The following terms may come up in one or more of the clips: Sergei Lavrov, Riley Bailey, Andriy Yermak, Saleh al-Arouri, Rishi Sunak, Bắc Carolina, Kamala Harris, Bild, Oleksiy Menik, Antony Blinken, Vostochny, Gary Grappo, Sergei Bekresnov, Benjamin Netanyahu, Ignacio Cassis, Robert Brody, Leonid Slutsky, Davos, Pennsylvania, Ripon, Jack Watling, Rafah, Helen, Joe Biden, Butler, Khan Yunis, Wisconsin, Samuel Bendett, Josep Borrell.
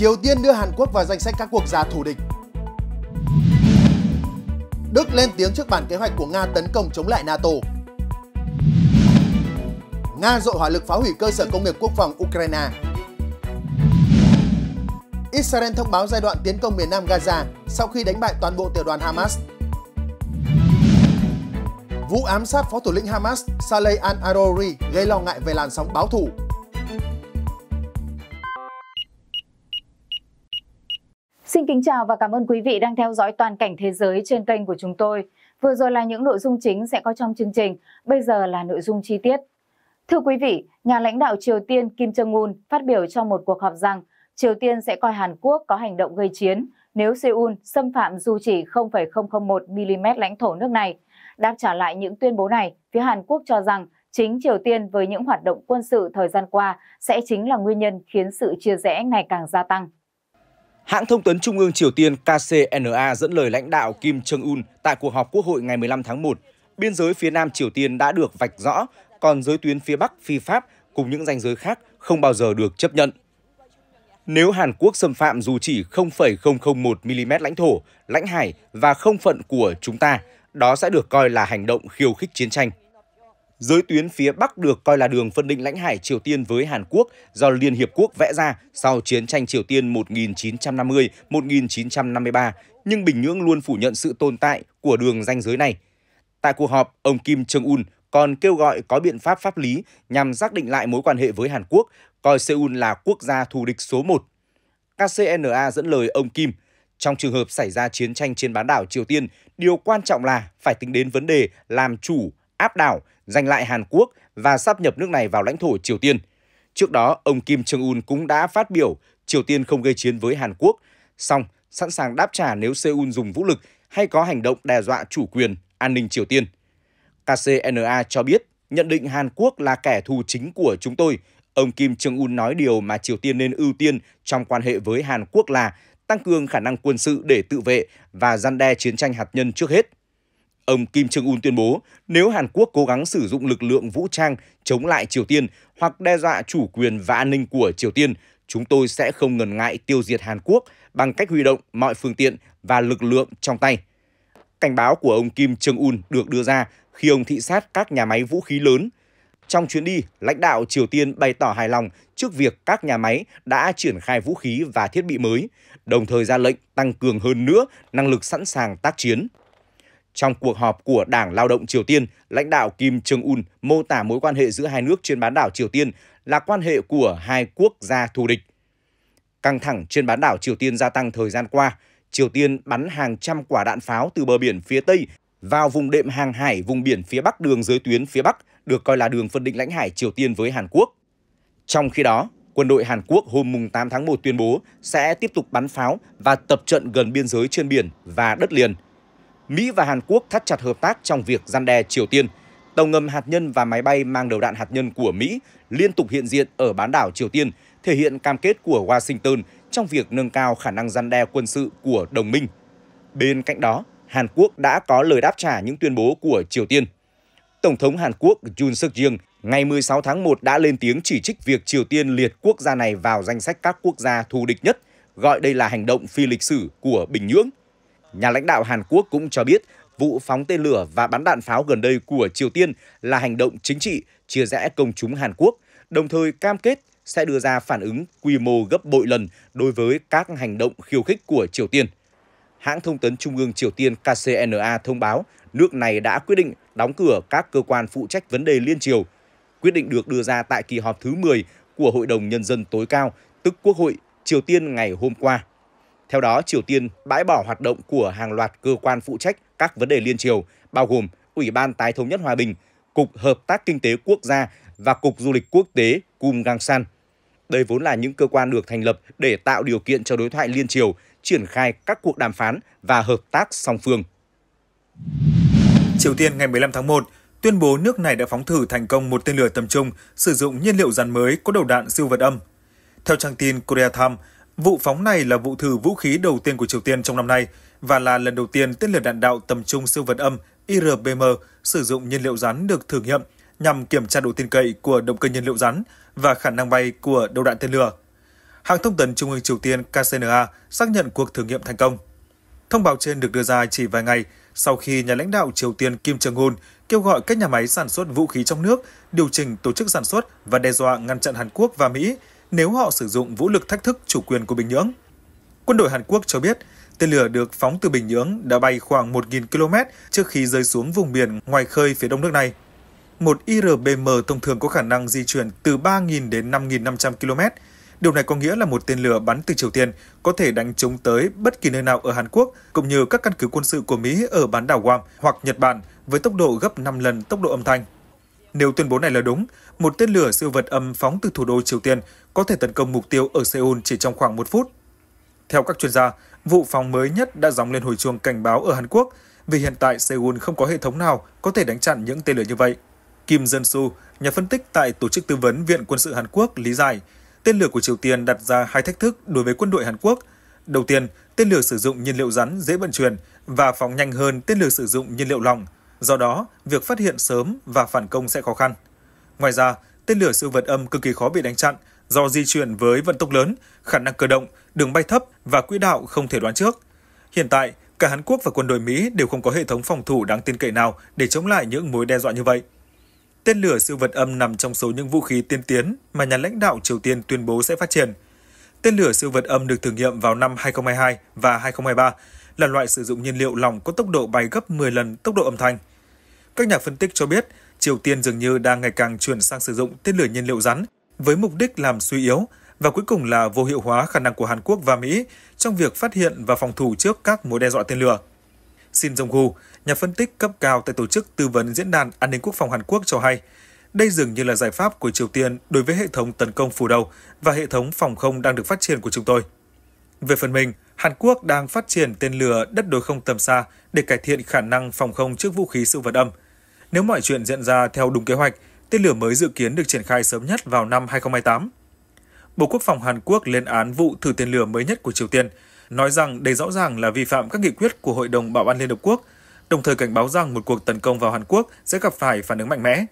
Triều Tiên đưa Hàn Quốc vào danh sách các quốc gia thù địch. Đức lên tiếng trước bản kế hoạch của Nga tấn công chống lại NATO. Nga dội hỏa lực phá hủy cơ sở công nghiệp quốc phòng Ukraine. Israel thông báo giai đoạn tiến công miền Nam Gaza sau khi đánh bại toàn bộ tiểu đoàn Hamas. Vụ ám sát phó thủ lĩnh Hamas Saleh al-Arouri gây lo ngại về làn sóng báo thù. Xin kính chào và cảm ơn quý vị đang theo dõi toàn cảnh thế giới trên kênh của chúng tôi. Vừa rồi là những nội dung chính sẽ có trong chương trình, bây giờ là nội dung chi tiết. Thưa quý vị, nhà lãnh đạo Triều Tiên Kim Jong-un phát biểu trong một cuộc họp rằng Triều Tiên sẽ coi Hàn Quốc có hành động gây chiến nếu Seoul xâm phạm dù chỉ 0,001 mm lãnh thổ nước này. Đáp trả lại những tuyên bố này, phía Hàn Quốc cho rằng chính Triều Tiên với những hoạt động quân sự thời gian qua sẽ chính là nguyên nhân khiến sự chia rẽ ngày càng gia tăng. Hãng thông tấn Trung ương Triều Tiên KCNA dẫn lời lãnh đạo Kim Jong-un tại cuộc họp Quốc hội ngày 15 tháng 1. Biên giới phía Nam Triều Tiên đã được vạch rõ, còn giới tuyến phía Bắc phi pháp cùng những ranh giới khác không bao giờ được chấp nhận. Nếu Hàn Quốc xâm phạm dù chỉ 0,001 mm lãnh thổ, lãnh hải và không phận của chúng ta, đó sẽ được coi là hành động khiêu khích chiến tranh. Giới tuyến phía Bắc được coi là đường phân định lãnh hải Triều Tiên với Hàn Quốc do Liên Hiệp Quốc vẽ ra sau chiến tranh Triều Tiên 1950-1953, nhưng Bình Nhưỡng luôn phủ nhận sự tồn tại của đường ranh giới này. Tại cuộc họp, ông Kim Jong-un còn kêu gọi có biện pháp pháp lý nhằm xác định lại mối quan hệ với Hàn Quốc, coi Seoul là quốc gia thù địch số 1. KCNA dẫn lời ông Kim, trong trường hợp xảy ra chiến tranh trên bán đảo Triều Tiên, điều quan trọng là phải tính đến vấn đề làm chủ, áp đảo, giành lại Hàn Quốc và sáp nhập nước này vào lãnh thổ Triều Tiên. Trước đó, ông Kim Jong-un cũng đã phát biểu Triều Tiên không gây chiến với Hàn Quốc, song sẵn sàng đáp trả nếu Seoul dùng vũ lực hay có hành động đe dọa chủ quyền, an ninh Triều Tiên. KCNA cho biết, nhận định Hàn Quốc là kẻ thù chính của chúng tôi. Ông Kim Jong-un nói điều mà Triều Tiên nên ưu tiên trong quan hệ với Hàn Quốc là tăng cường khả năng quân sự để tự vệ và răn đe chiến tranh hạt nhân trước hết. Ông Kim Jong-un tuyên bố, nếu Hàn Quốc cố gắng sử dụng lực lượng vũ trang chống lại Triều Tiên hoặc đe dọa chủ quyền và an ninh của Triều Tiên, chúng tôi sẽ không ngần ngại tiêu diệt Hàn Quốc bằng cách huy động mọi phương tiện và lực lượng trong tay. Cảnh báo của ông Kim Jong-un được đưa ra khi ông thị sát các nhà máy vũ khí lớn. Trong chuyến đi, lãnh đạo Triều Tiên bày tỏ hài lòng trước việc các nhà máy đã triển khai vũ khí và thiết bị mới, đồng thời ra lệnh tăng cường hơn nữa năng lực sẵn sàng tác chiến. Trong cuộc họp của Đảng Lao động Triều Tiên, lãnh đạo Kim Jong-un mô tả mối quan hệ giữa hai nước trên bán đảo Triều Tiên là quan hệ của hai quốc gia thù địch. Căng thẳng trên bán đảo Triều Tiên gia tăng thời gian qua. Triều Tiên bắn hàng trăm quả đạn pháo từ bờ biển phía Tây vào vùng đệm hàng hải vùng biển phía Bắc đường giới tuyến phía Bắc, được coi là đường phân định lãnh hải Triều Tiên với Hàn Quốc. Trong khi đó, quân đội Hàn Quốc hôm 8 tháng 1 tuyên bố sẽ tiếp tục bắn pháo và tập trận gần biên giới trên biển và đất liền. Mỹ và Hàn Quốc thắt chặt hợp tác trong việc răn đe Triều Tiên. Tàu ngầm hạt nhân và máy bay mang đầu đạn hạt nhân của Mỹ liên tục hiện diện ở bán đảo Triều Tiên, thể hiện cam kết của Washington trong việc nâng cao khả năng răn đe quân sự của đồng minh. Bên cạnh đó, Hàn Quốc đã có lời đáp trả những tuyên bố của Triều Tiên. Tổng thống Hàn Quốc Yoon Suk-yeol ngày 16 tháng 1 đã lên tiếng chỉ trích việc Triều Tiên liệt quốc gia này vào danh sách các quốc gia thù địch nhất, gọi đây là hành động phi lịch sử của Bình Nhưỡng. Nhà lãnh đạo Hàn Quốc cũng cho biết vụ phóng tên lửa và bắn đạn pháo gần đây của Triều Tiên là hành động chính trị, chia rẽ công chúng Hàn Quốc, đồng thời cam kết sẽ đưa ra phản ứng quy mô gấp bội lần đối với các hành động khiêu khích của Triều Tiên. Hãng thông tấn Trung ương Triều Tiên KCNA thông báo nước này đã quyết định đóng cửa các cơ quan phụ trách vấn đề liên triều. Quyết định được đưa ra tại kỳ họp thứ 10 của Hội đồng Nhân dân tối cao, tức Quốc hội, Triều Tiên ngày hôm qua. Theo đó, Triều Tiên bãi bỏ hoạt động của hàng loạt cơ quan phụ trách các vấn đề liên triều, bao gồm Ủy ban Tái thống nhất Hòa bình, Cục Hợp tác Kinh tế Quốc gia và Cục Du lịch Quốc tế Kumgangsan. Đây vốn là những cơ quan được thành lập để tạo điều kiện cho đối thoại liên triều, triển khai các cuộc đàm phán và hợp tác song phương. Triều Tiên ngày 15 tháng 1 tuyên bố nước này đã phóng thử thành công một tên lửa tầm trung sử dụng nhiên liệu rắn mới có đầu đạn siêu vật âm. Theo trang tin Korea Times, vụ phóng này là vụ thử vũ khí đầu tiên của Triều Tiên trong năm nay và là lần đầu tiên tên lửa đạn đạo tầm trung siêu vật âm IRBM sử dụng nhiên liệu rắn được thử nghiệm nhằm kiểm tra độ tin cậy của động cơ nhiên liệu rắn và khả năng bay của đầu đạn tên lửa. hãng thông tấn Trung ương Triều Tiên KCNA xác nhận cuộc thử nghiệm thành công. Thông báo trên được đưa ra chỉ vài ngày sau khi nhà lãnh đạo Triều Tiên Kim Jong-un kêu gọi các nhà máy sản xuất vũ khí trong nước điều chỉnh tổ chức sản xuất và đe dọa ngăn chặn Hàn Quốc và Mỹ nếu họ sử dụng vũ lực thách thức chủ quyền của Bình Nhưỡng. Quân đội Hàn Quốc cho biết, tên lửa được phóng từ Bình Nhưỡng đã bay khoảng 1.000 km trước khi rơi xuống vùng biển ngoài khơi phía đông nước này. Một IRBM thông thường có khả năng di chuyển từ 3.000 đến 5.500 km. Điều này có nghĩa là một tên lửa bắn từ Triều Tiên có thể đánh trúng tới bất kỳ nơi nào ở Hàn Quốc, cũng như các căn cứ quân sự của Mỹ ở bán đảo Guam hoặc Nhật Bản với tốc độ gấp 5 lần tốc độ âm thanh. Nếu tuyên bố này là đúng, một tên lửa siêu vật âm phóng từ thủ đô Triều Tiên có thể tấn công mục tiêu ở Seoul chỉ trong khoảng 1 phút. Theo các chuyên gia, vụ phóng mới nhất đã gióng lên hồi chuông cảnh báo ở Hàn Quốc vì hiện tại Seoul không có hệ thống nào có thể đánh chặn những tên lửa như vậy. Kim Jun-su, nhà phân tích tại Tổ chức Tư vấn Viện Quân sự Hàn Quốc lý giải, tên lửa của Triều Tiên đặt ra hai thách thức đối với quân đội Hàn Quốc. Đầu tiên, tên lửa sử dụng nhiên liệu rắn dễ vận chuyển và phóng nhanh hơn tên lửa sử dụng nhiên liệu lỏng. Do đó, việc phát hiện sớm và phản công sẽ khó khăn. Ngoài ra, tên lửa siêu vật âm cực kỳ khó bị đánh chặn do di chuyển với vận tốc lớn, khả năng cơ động, đường bay thấp và quỹ đạo không thể đoán trước. Hiện tại, cả Hàn Quốc và quân đội Mỹ đều không có hệ thống phòng thủ đáng tin cậy nào để chống lại những mối đe dọa như vậy. Tên lửa siêu vật âm nằm trong số những vũ khí tiên tiến mà nhà lãnh đạo Triều Tiên tuyên bố sẽ phát triển. Tên lửa siêu vật âm được thử nghiệm vào năm 2022 và 2023, là loại sử dụng nhiên liệu lỏng có tốc độ bay gấp 10 lần tốc độ âm thanh. Các nhà phân tích cho biết, Triều Tiên dường như đang ngày càng chuyển sang sử dụng tên lửa nhiên liệu rắn với mục đích làm suy yếu và cuối cùng là vô hiệu hóa khả năng của Hàn Quốc và Mỹ trong việc phát hiện và phòng thủ trước các mối đe dọa tên lửa. Shin Jong-hu, nhà phân tích cấp cao tại Tổ chức Tư vấn Diễn đàn An ninh Quốc phòng Hàn Quốc cho hay, đây dường như là giải pháp của Triều Tiên đối với hệ thống tấn công phủ đầu và hệ thống phòng không đang được phát triển của chúng tôi. Về phần mình, Hàn Quốc đang phát triển tên lửa đất đối không tầm xa để cải thiện khả năng phòng không trước vũ khí siêu vật âm. Nếu mọi chuyện diễn ra theo đúng kế hoạch, tên lửa mới dự kiến được triển khai sớm nhất vào năm 2028. Bộ Quốc phòng Hàn Quốc lên án vụ thử tên lửa mới nhất của Triều Tiên, nói rằng đây rõ ràng là vi phạm các nghị quyết của Hội đồng Bảo an Liên Hợp Quốc, đồng thời cảnh báo rằng một cuộc tấn công vào Hàn Quốc sẽ gặp phải phản ứng mạnh mẽ.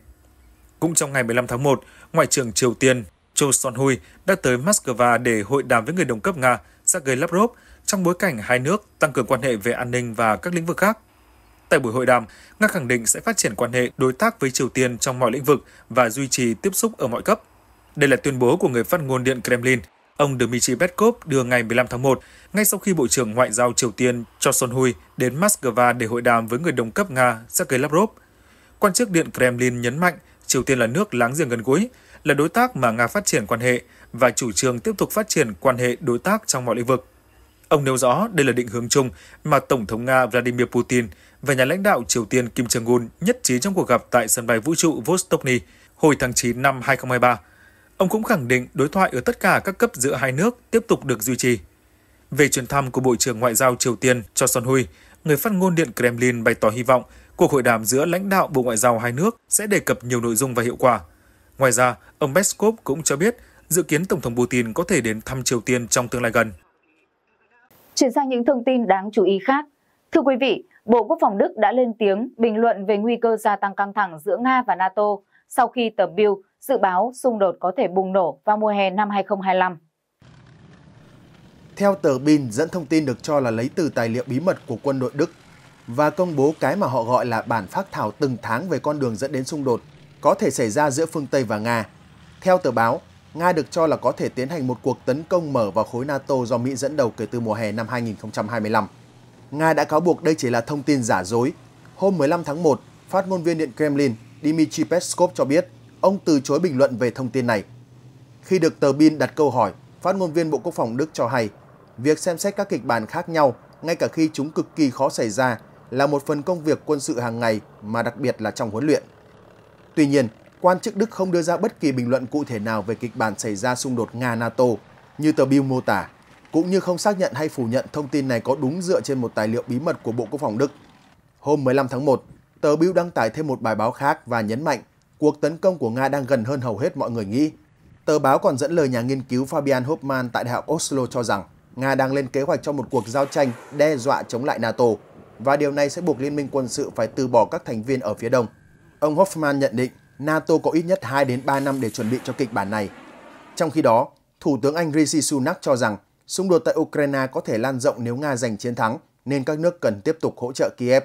Cũng trong ngày 15 tháng 1, Ngoại trưởng Triều Tiên Cho Son Hui đã tới Moscow để hội đàm với người đồng cấp Nga Sergei Lavrov trong bối cảnh hai nước tăng cường quan hệ về an ninh và các lĩnh vực khác. Tại buổi hội đàm, Nga khẳng định sẽ phát triển quan hệ đối tác với Triều Tiên trong mọi lĩnh vực và duy trì tiếp xúc ở mọi cấp. Đây là tuyên bố của người phát ngôn Điện Kremlin, ông Dmitry Peskov đưa ngày 15 tháng 1, ngay sau khi Bộ trưởng Ngoại giao Triều Tiên Cho Son Hui đến Moscow để hội đàm với người đồng cấp Nga Sergei Lavrov. Quan chức Điện Kremlin nhấn mạnh Triều Tiên là nước láng giềng gần gũi, là đối tác mà Nga phát triển quan hệ và chủ trương tiếp tục phát triển quan hệ đối tác trong mọi lĩnh vực. Ông nêu rõ đây là định hướng chung mà Tổng thống Nga Vladimir Putin và nhà lãnh đạo Triều Tiên Kim Jong-un nhất trí trong cuộc gặp tại sân bay vũ trụ Vostochny hồi tháng 9 năm 2023. Ông cũng khẳng định đối thoại ở tất cả các cấp giữa hai nước tiếp tục được duy trì. Về chuyến thăm của Bộ trưởng Ngoại giao Triều Tiên Cho Son Hui, người phát ngôn Điện Kremlin bày tỏ hy vọng cuộc hội đàm giữa lãnh đạo Bộ Ngoại giao hai nước sẽ đề cập nhiều nội dung và hiệu quả. Ngoài ra, ông Peskov cũng cho biết dự kiến Tổng thống Putin có thể đến thăm Triều Tiên trong tương lai gần. Chuyển sang những thông tin đáng chú ý khác. Thưa quý vị, Bộ Quốc phòng Đức đã lên tiếng bình luận về nguy cơ gia tăng căng thẳng giữa Nga và NATO sau khi tờ Bild dự báo xung đột có thể bùng nổ vào mùa hè năm 2025. Theo tờ Bild, dẫn thông tin được cho là lấy từ tài liệu bí mật của quân đội Đức và công bố cái mà họ gọi là bản phác thảo từng tháng về con đường dẫn đến xung đột có thể xảy ra giữa phương Tây và Nga. Theo tờ báo, Nga được cho là có thể tiến hành một cuộc tấn công mở vào khối NATO do Mỹ dẫn đầu kể từ mùa hè năm 2025. Nga đã cáo buộc đây chỉ là thông tin giả dối. Hôm 15 tháng 1, phát ngôn viên Điện Kremlin Dmitry Peskov cho biết ông từ chối bình luận về thông tin này. Khi được tờ Bild đặt câu hỏi, phát ngôn viên Bộ Quốc phòng Đức cho hay việc xem xét các kịch bản khác nhau, ngay cả khi chúng cực kỳ khó xảy ra, là một phần công việc quân sự hàng ngày mà đặc biệt là trong huấn luyện. Tuy nhiên, quan chức Đức không đưa ra bất kỳ bình luận cụ thể nào về kịch bản xảy ra xung đột Nga-NATO như tờ Bild mô tả, cũng như không xác nhận hay phủ nhận thông tin này có đúng dựa trên một tài liệu bí mật của Bộ Quốc phòng Đức. Hôm 15 tháng 1, tờ Bild đăng tải thêm một bài báo khác và nhấn mạnh cuộc tấn công của Nga đang gần hơn hầu hết mọi người nghĩ. Tờ báo còn dẫn lời nhà nghiên cứu Fabian Hopman tại Đại học Oslo cho rằng Nga đang lên kế hoạch cho một cuộc giao tranh đe dọa chống lại NATO và điều này sẽ buộc Liên minh quân sự phải từ bỏ các thành viên ở phía đông. Ông Hopman nhận định NATO có ít nhất 2 đến 3 năm để chuẩn bị cho kịch bản này. Trong khi đó, Thủ tướng Anh Rishi Sunak cho rằng xung đột tại Ukraine có thể lan rộng nếu Nga giành chiến thắng, nên các nước cần tiếp tục hỗ trợ Kiev.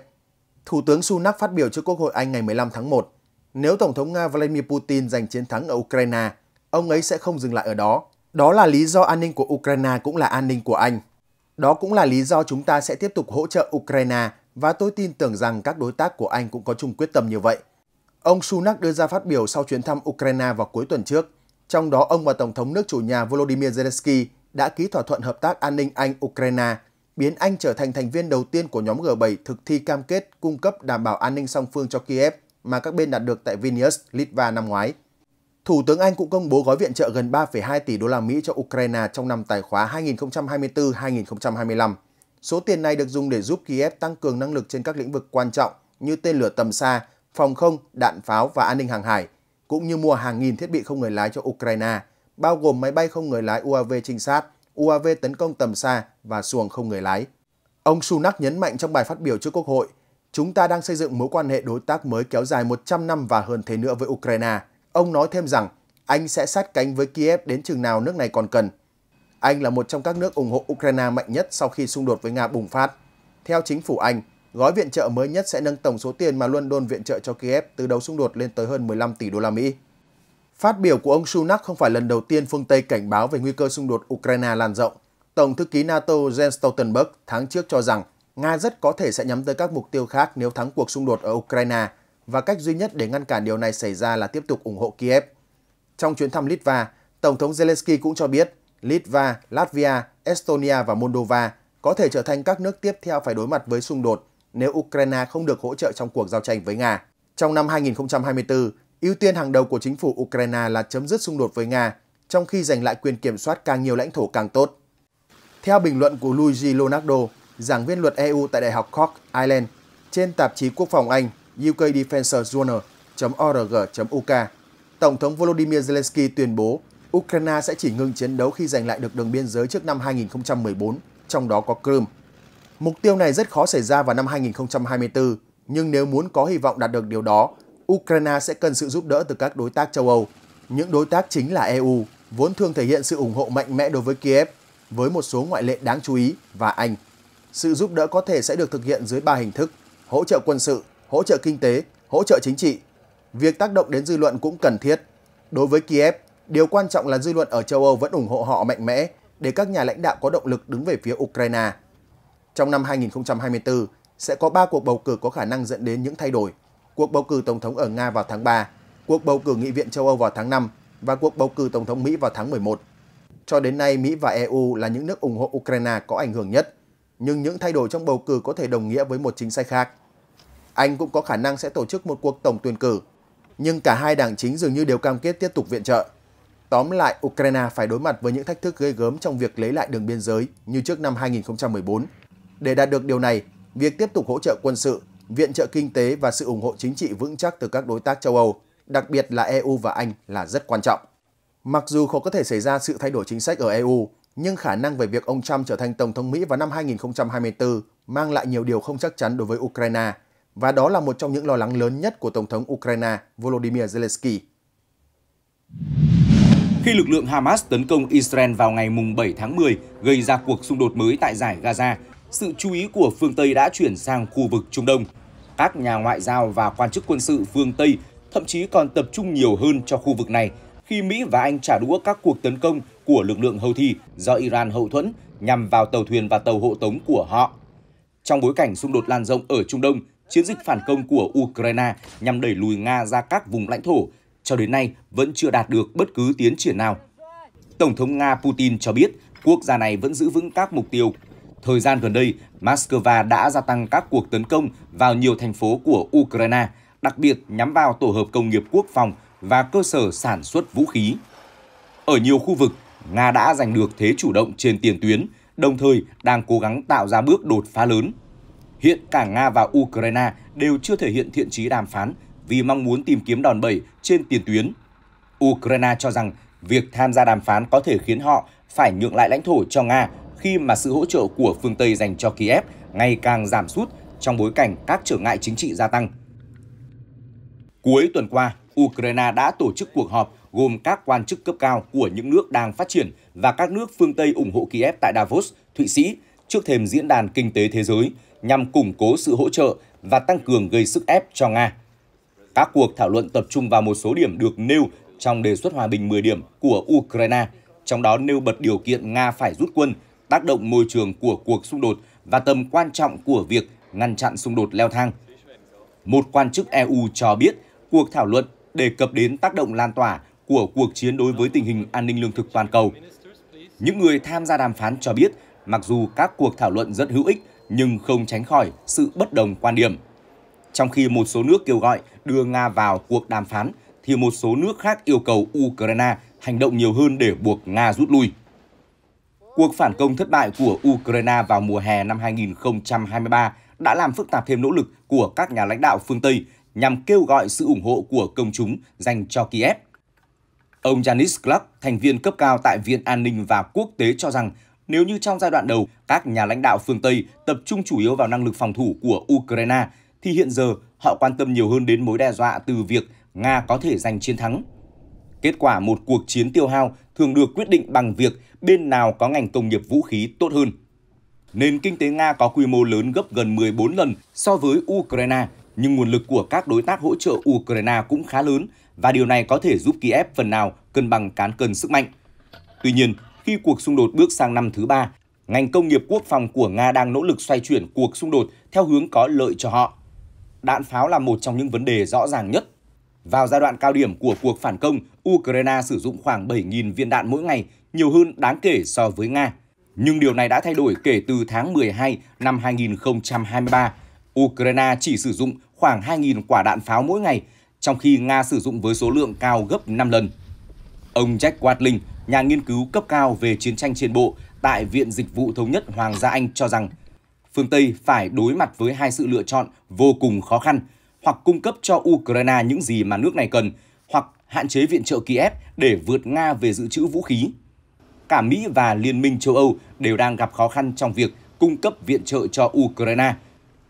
Thủ tướng Sunak phát biểu trước Quốc hội Anh ngày 15 tháng 1, nếu Tổng thống Nga Vladimir Putin giành chiến thắng ở Ukraine, ông ấy sẽ không dừng lại ở đó. Đó là lý do an ninh của Ukraine cũng là an ninh của Anh. Đó cũng là lý do chúng ta sẽ tiếp tục hỗ trợ Ukraine và tôi tin tưởng rằng các đối tác của Anh cũng có chung quyết tâm như vậy. Ông Sunak đưa ra phát biểu sau chuyến thăm Ukraine vào cuối tuần trước, trong đó ông và Tổng thống nước chủ nhà Volodymyr Zelensky đã ký thỏa thuận hợp tác an ninh Anh-Ukraine, biến Anh trở thành thành viên đầu tiên của nhóm G7 thực thi cam kết cung cấp đảm bảo an ninh song phương cho Kiev mà các bên đạt được tại Vilnius, Litva năm ngoái. Thủ tướng Anh cũng công bố gói viện trợ gần 3,2 tỷ đô la Mỹ cho Ukraine trong năm tài khóa 2024-2025. Số tiền này được dùng để giúp Kiev tăng cường năng lực trên các lĩnh vực quan trọng như tên lửa tầm xa, phòng không, đạn pháo và an ninh hàng hải, cũng như mua hàng nghìn thiết bị không người lái cho Ukraine, bao gồm máy bay không người lái UAV trinh sát, UAV tấn công tầm xa và xuồng không người lái. Ông Sunak nhấn mạnh trong bài phát biểu trước Quốc hội, chúng ta đang xây dựng mối quan hệ đối tác mới kéo dài 100 năm và hơn thế nữa với Ukraine. Ông nói thêm rằng, Anh sẽ sát cánh với Kiev đến chừng nào nước này còn cần. Anh là một trong các nước ủng hộ Ukraine mạnh nhất sau khi xung đột với Nga bùng phát. Theo chính phủ Anh, gói viện trợ mới nhất sẽ nâng tổng số tiền mà London viện trợ cho Kiev từ đầu xung đột lên tới hơn 15 tỷ đô la Mỹ. Phát biểu của ông Sunak không phải lần đầu tiên phương Tây cảnh báo về nguy cơ xung đột Ukraine lan rộng. Tổng thư ký NATO Jens Stoltenberg tháng trước cho rằng Nga rất có thể sẽ nhắm tới các mục tiêu khác nếu thắng cuộc xung đột ở Ukraine và cách duy nhất để ngăn cản điều này xảy ra là tiếp tục ủng hộ Kiev. Trong chuyến thăm Litva, Tổng thống Zelensky cũng cho biết Litva, Latvia, Estonia và Moldova có thể trở thành các nước tiếp theo phải đối mặt với xung đột nếu Ukraine không được hỗ trợ trong cuộc giao tranh với Nga. Trong năm 2024, ưu tiên hàng đầu của chính phủ Ukraine là chấm dứt xung đột với Nga, trong khi giành lại quyền kiểm soát càng nhiều lãnh thổ càng tốt. Theo bình luận của Luigi Leonardo, giảng viên luật EU tại Đại học Cork, Ireland, trên tạp chí Quốc phòng Anh ukdefensejournal.org.uk, Tổng thống Volodymyr Zelensky tuyên bố Ukraine sẽ chỉ ngừng chiến đấu khi giành lại được đường biên giới trước năm 2014, trong đó có Crimea. Mục tiêu này rất khó xảy ra vào năm 2024, nhưng nếu muốn có hy vọng đạt được điều đó, Ukraine sẽ cần sự giúp đỡ từ các đối tác châu Âu. Những đối tác chính là EU, vốn thường thể hiện sự ủng hộ mạnh mẽ đối với Kiev, với một số ngoại lệ đáng chú ý, và Anh. Sự giúp đỡ có thể sẽ được thực hiện dưới 3 hình thức: hỗ trợ quân sự, hỗ trợ kinh tế, hỗ trợ chính trị. Việc tác động đến dư luận cũng cần thiết. Đối với Kiev, điều quan trọng là dư luận ở châu Âu vẫn ủng hộ họ mạnh mẽ để các nhà lãnh đạo có động lực đứng về phía Ukraine. Trong năm 2024, sẽ có 3 cuộc bầu cử có khả năng dẫn đến những thay đổi. Cuộc bầu cử Tổng thống ở Nga vào tháng 3, cuộc bầu cử Nghị viện châu Âu vào tháng 5 và cuộc bầu cử Tổng thống Mỹ vào tháng 11. Cho đến nay, Mỹ và EU là những nước ủng hộ Ukraine có ảnh hưởng nhất, nhưng những thay đổi trong bầu cử có thể đồng nghĩa với một chính sách khác. Anh cũng có khả năng sẽ tổ chức một cuộc tổng tuyển cử, nhưng cả hai đảng chính dường như đều cam kết tiếp tục viện trợ. Tóm lại, Ukraine phải đối mặt với những thách thức ghê gớm trong việc lấy lại đường biên giới như trước năm 2014. Để đạt được điều này, việc tiếp tục hỗ trợ quân sự, viện trợ kinh tế và sự ủng hộ chính trị vững chắc từ các đối tác châu Âu, đặc biệt là EU và Anh là rất quan trọng. Mặc dù khó có thể xảy ra sự thay đổi chính sách ở EU, nhưng khả năng về việc ông Trump trở thành Tổng thống Mỹ vào năm 2024 mang lại nhiều điều không chắc chắn đối với Ukraine, và đó là một trong những lo lắng lớn nhất của Tổng thống Ukraine Volodymyr Zelensky. Khi lực lượng Hamas tấn công Israel vào ngày 7 tháng 10 gây ra cuộc xung đột mới tại Dải Gaza, sự chú ý của phương Tây đã chuyển sang khu vực Trung Đông. Các nhà ngoại giao và quan chức quân sự phương Tây thậm chí còn tập trung nhiều hơn cho khu vực này khi Mỹ và Anh trả đũa các cuộc tấn công của lực lượng Houthi do Iran hậu thuẫn nhằm vào tàu thuyền và tàu hộ tống của họ. Trong bối cảnh xung đột lan rộng ở Trung Đông, chiến dịch phản công của Ukraine nhằm đẩy lùi Nga ra các vùng lãnh thổ cho đến nay vẫn chưa đạt được bất cứ tiến triển nào. Tổng thống Nga Putin cho biết quốc gia này vẫn giữ vững các mục tiêu. Thời gian gần đây, Moscow đã gia tăng các cuộc tấn công vào nhiều thành phố của Ukraine, đặc biệt nhắm vào tổ hợp công nghiệp quốc phòng và cơ sở sản xuất vũ khí. Ở nhiều khu vực, Nga đã giành được thế chủ động trên tiền tuyến, đồng thời đang cố gắng tạo ra bước đột phá lớn. Hiện cả Nga và Ukraine đều chưa thể hiện thiện chí đàm phán vì mong muốn tìm kiếm đòn bẩy trên tiền tuyến. Ukraine cho rằng việc tham gia đàm phán có thể khiến họ phải nhượng lại lãnh thổ cho Nga khi mà sự hỗ trợ của phương Tây dành cho Kiev ngày càng giảm sút trong bối cảnh các trở ngại chính trị gia tăng. Cuối tuần qua, Ukraine đã tổ chức cuộc họp gồm các quan chức cấp cao của những nước đang phát triển và các nước phương Tây ủng hộ Kiev tại Davos, Thụy Sĩ trước thềm Diễn đàn Kinh tế Thế giới nhằm củng cố sự hỗ trợ và tăng cường gây sức ép cho Nga. Các cuộc thảo luận tập trung vào một số điểm được nêu trong đề xuất hòa bình 10 điểm của Ukraine, trong đó nêu bật điều kiện Nga phải rút quân, tác động môi trường của cuộc xung đột và tầm quan trọng của việc ngăn chặn xung đột leo thang. Một quan chức EU cho biết cuộc thảo luận đề cập đến tác động lan tỏa của cuộc chiến đối với tình hình an ninh lương thực toàn cầu. Những người tham gia đàm phán cho biết, mặc dù các cuộc thảo luận rất hữu ích nhưng không tránh khỏi sự bất đồng quan điểm. Trong khi một số nước kêu gọi đưa Nga vào cuộc đàm phán, thì một số nước khác yêu cầu Ukraine hành động nhiều hơn để buộc Nga rút lui. Cuộc phản công thất bại của Ukraine vào mùa hè năm 2023 đã làm phức tạp thêm nỗ lực của các nhà lãnh đạo phương Tây nhằm kêu gọi sự ủng hộ của công chúng dành cho Kiev. Ông Yanis Clark, thành viên cấp cao tại Viện An ninh và Quốc tế cho rằng, nếu như trong giai đoạn đầu các nhà lãnh đạo phương Tây tập trung chủ yếu vào năng lực phòng thủ của Ukraine, thì hiện giờ họ quan tâm nhiều hơn đến mối đe dọa từ việc Nga có thể giành chiến thắng. Kết quả một cuộc chiến tiêu hao thường được quyết định bằng việc bên nào có ngành công nghiệp vũ khí tốt hơn. Nền kinh tế Nga có quy mô lớn gấp gần 14 lần so với Ukraine, nhưng nguồn lực của các đối tác hỗ trợ Ukraine cũng khá lớn và điều này có thể giúp Kiev phần nào cân bằng cán cân sức mạnh. Tuy nhiên, khi cuộc xung đột bước sang năm thứ ba, ngành công nghiệp quốc phòng của Nga đang nỗ lực xoay chuyển cuộc xung đột theo hướng có lợi cho họ. Đạn pháo là một trong những vấn đề rõ ràng nhất. Vào giai đoạn cao điểm của cuộc phản công, Ukraine sử dụng khoảng 7.000 viên đạn mỗi ngày, nhiều hơn đáng kể so với Nga. Nhưng điều này đã thay đổi kể từ tháng 12 năm 2023. Ukraine chỉ sử dụng khoảng 2.000 quả đạn pháo mỗi ngày, trong khi Nga sử dụng với số lượng cao gấp 5 lần. Ông Jack Watling, nhà nghiên cứu cấp cao về chiến tranh trên bộ tại Viện Dịch vụ Thống nhất Hoàng gia Anh cho rằng, phương Tây phải đối mặt với hai sự lựa chọn vô cùng khó khăn, hoặc cung cấp cho Ukraine những gì mà nước này cần, hoặc hạn chế viện trợ Kiev để vượt Nga về dự trữ vũ khí. Cả Mỹ và Liên minh châu Âu đều đang gặp khó khăn trong việc cung cấp viện trợ cho Ukraine.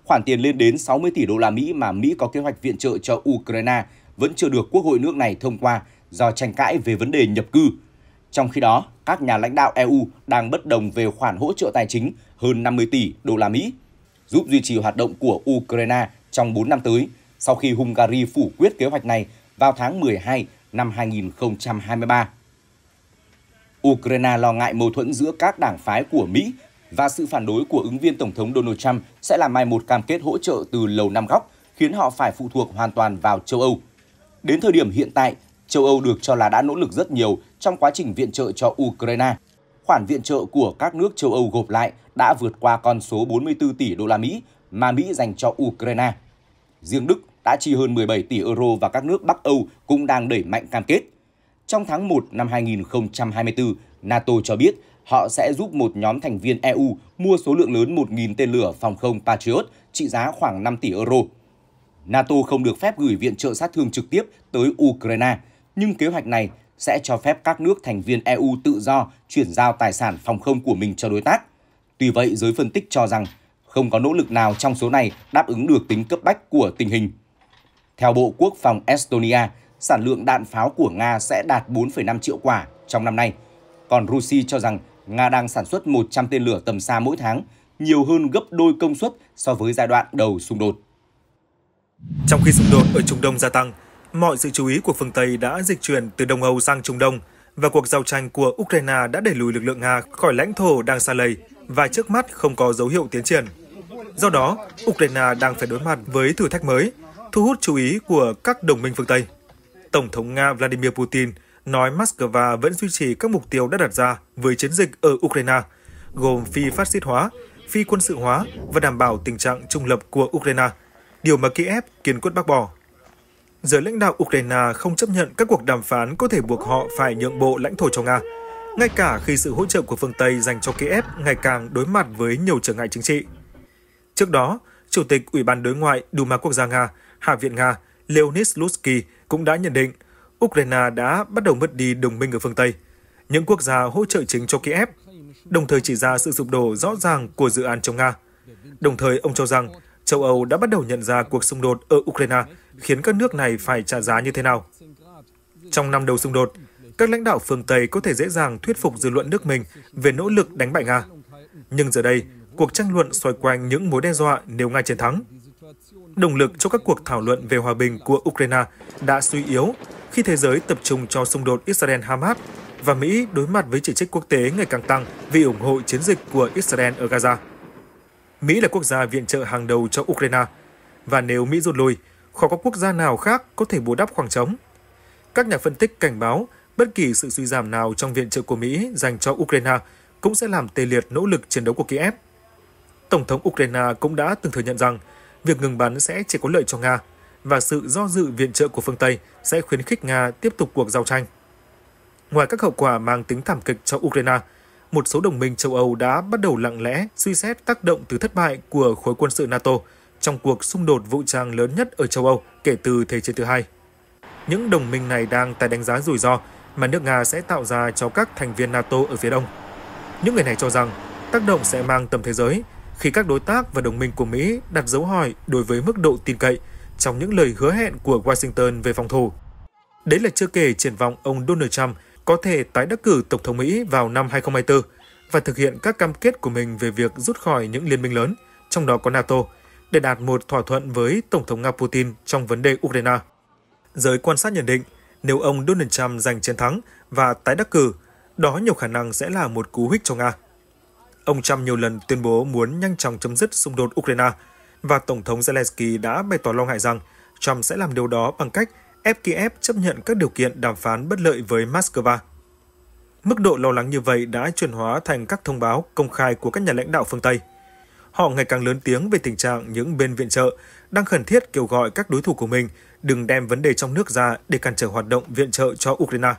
Khoản tiền lên đến 60 tỷ đô la Mỹ mà Mỹ có kế hoạch viện trợ cho Ukraine vẫn chưa được Quốc hội nước này thông qua do tranh cãi về vấn đề nhập cư. Trong khi đó, các nhà lãnh đạo EU đang bất đồng về khoản hỗ trợ tài chính hơn 50 tỷ đô la Mỹ giúp duy trì hoạt động của Ukraine trong 4 năm tới, sau khi Hungary phủ quyết kế hoạch này vào tháng 12 năm 2023. Ukraine lo ngại mâu thuẫn giữa các đảng phái của Mỹ và sự phản đối của ứng viên Tổng thống Donald Trump sẽ làm mai một cam kết hỗ trợ từ Lầu Năm Góc, khiến họ phải phụ thuộc hoàn toàn vào châu Âu. Đến thời điểm hiện tại, châu Âu được cho là đã nỗ lực rất nhiều trong quá trình viện trợ cho Ukraine. Khoản viện trợ của các nước châu Âu gộp lại đã vượt qua con số 44 tỷ đô la Mỹ mà Mỹ dành cho Ukraine. Riêng Đức đã chi hơn 17 tỷ euro và các nước Bắc Âu cũng đang đẩy mạnh cam kết. Trong tháng 1 năm 2024, NATO cho biết họ sẽ giúp một nhóm thành viên EU mua số lượng lớn 1.000 tên lửa phòng không Patriot trị giá khoảng 5 tỷ euro. NATO không được phép gửi viện trợ sát thương trực tiếp tới Ukraine, nhưng kế hoạch này sẽ cho phép các nước thành viên EU tự do chuyển giao tài sản phòng không của mình cho đối tác. Tuy vậy, giới phân tích cho rằng không có nỗ lực nào trong số này đáp ứng được tính cấp bách của tình hình. Theo Bộ Quốc phòng Estonia, sản lượng đạn pháo của Nga sẽ đạt 4,5 triệu quả trong năm nay. Còn Russia cho rằng Nga đang sản xuất 100 tên lửa tầm xa mỗi tháng, nhiều hơn gấp đôi công suất so với giai đoạn đầu xung đột. Trong khi xung đột ở Trung Đông gia tăng, mọi sự chú ý của phương Tây đã dịch chuyển từ Đông Âu sang Trung Đông và cuộc giao tranh của Ukraine đã đẩy lùi lực lượng Nga khỏi lãnh thổ đang xa lầy và trước mắt không có dấu hiệu tiến triển. Do đó, Ukraine đang phải đối mặt với thử thách mới, thu hút chú ý của các đồng minh phương Tây. Tổng thống Nga Vladimir Putin nói Moscow vẫn duy trì các mục tiêu đã đặt ra với chiến dịch ở Ukraine, gồm phi phát xít hóa, phi quân sự hóa và đảm bảo tình trạng trung lập của Ukraine, điều mà Kiev kiên quyết bác bỏ. Giới lãnh đạo Ukraine không chấp nhận các cuộc đàm phán có thể buộc họ phải nhượng bộ lãnh thổ cho Nga, ngay cả khi sự hỗ trợ của phương Tây dành cho Kiev ngày càng đối mặt với nhiều trở ngại chính trị. Trước đó, Chủ tịch Ủy ban Đối ngoại Duma Quốc gia Nga, Hạ viện Nga Leonid Slutsky cũng đã nhận định Ukraine đã bắt đầu mất đi đồng minh ở phương Tây, những quốc gia hỗ trợ chính cho Kiev, đồng thời chỉ ra sự sụp đổ rõ ràng của dự án chống Nga. Đồng thời, ông cho rằng châu Âu đã bắt đầu nhận ra cuộc xung đột ở Ukraine khiến các nước này phải trả giá như thế nào. Trong năm đầu xung đột, các lãnh đạo phương Tây có thể dễ dàng thuyết phục dư luận nước mình về nỗ lực đánh bại Nga. Nhưng giờ đây, cuộc tranh luận xoay quanh những mối đe dọa nếu Nga chiến thắng. Động lực cho các cuộc thảo luận về hòa bình của Ukraine đã suy yếu khi thế giới tập trung cho xung đột Israel-Hamas và Mỹ đối mặt với chỉ trích quốc tế ngày càng tăng vì ủng hộ chiến dịch của Israel ở Gaza. Mỹ là quốc gia viện trợ hàng đầu cho Ukraine, và nếu Mỹ rút lui, khó có quốc gia nào khác có thể bù đắp khoảng trống. Các nhà phân tích cảnh báo bất kỳ sự suy giảm nào trong viện trợ của Mỹ dành cho Ukraine cũng sẽ làm tê liệt nỗ lực chiến đấu của Kiev. Tổng thống Ukraine cũng đã từng thừa nhận rằng việc ngừng bắn sẽ chỉ có lợi cho Nga và sự do dự viện trợ của phương Tây sẽ khuyến khích Nga tiếp tục cuộc giao tranh. Ngoài các hậu quả mang tính thảm kịch cho Ukraine, một số đồng minh châu Âu đã bắt đầu lặng lẽ suy xét tác động từ thất bại của khối quân sự NATO trong cuộc xung đột vũ trang lớn nhất ở châu Âu kể từ Thế chiến thứ hai. Những đồng minh này đang tái đánh giá rủi ro mà nước Nga sẽ tạo ra cho các thành viên NATO ở phía đông. Những người này cho rằng tác động sẽ mang tầm thế giới khi các đối tác và đồng minh của Mỹ đặt dấu hỏi đối với mức độ tin cậy trong những lời hứa hẹn của Washington về phòng thủ. Đấy là chưa kể triển vọng ông Donald Trump có thể tái đắc cử Tổng thống Mỹ vào năm 2024 và thực hiện các cam kết của mình về việc rút khỏi những liên minh lớn, trong đó có NATO, để đạt một thỏa thuận với Tổng thống Nga Putin trong vấn đề Ukraine. Giới quan sát nhận định, nếu ông Donald Trump giành chiến thắng và tái đắc cử, đó nhiều khả năng sẽ là một cú hích cho Nga. Ông Trump nhiều lần tuyên bố muốn nhanh chóng chấm dứt xung đột Ukraine, và Tổng thống Zelensky đã bày tỏ lo ngại rằng Trump sẽ làm điều đó bằng cách ép Kiev chấp nhận các điều kiện đàm phán bất lợi với Moscow. Mức độ lo lắng như vậy đã chuyển hóa thành các thông báo công khai của các nhà lãnh đạo phương Tây. Họ ngày càng lớn tiếng về tình trạng những bên viện trợ đang khẩn thiết kêu gọi các đối thủ của mình đừng đem vấn đề trong nước ra để cản trở hoạt động viện trợ cho Ukraine.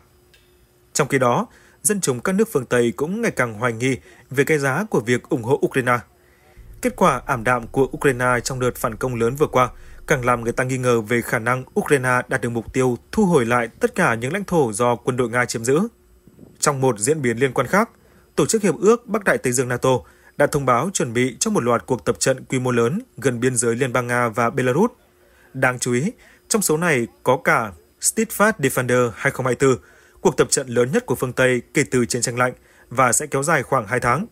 Trong khi đó, dân chúng các nước phương Tây cũng ngày càng hoài nghi về cái giá của việc ủng hộ Ukraine. Kết quả ảm đạm của Ukraine trong đợt phản công lớn vừa qua càng làm người ta nghi ngờ về khả năng Ukraine đạt được mục tiêu thu hồi lại tất cả những lãnh thổ do quân đội Nga chiếm giữ. Trong một diễn biến liên quan khác, Tổ chức Hiệp ước Bắc Đại Tây Dương NATO đã thông báo chuẩn bị cho một loạt cuộc tập trận quy mô lớn gần biên giới Liên bang Nga và Belarus. Đáng chú ý, trong số này có cả Steadfast Defender 2024, cuộc tập trận lớn nhất của phương Tây kể từ chiến tranh lạnh và sẽ kéo dài khoảng 2 tháng.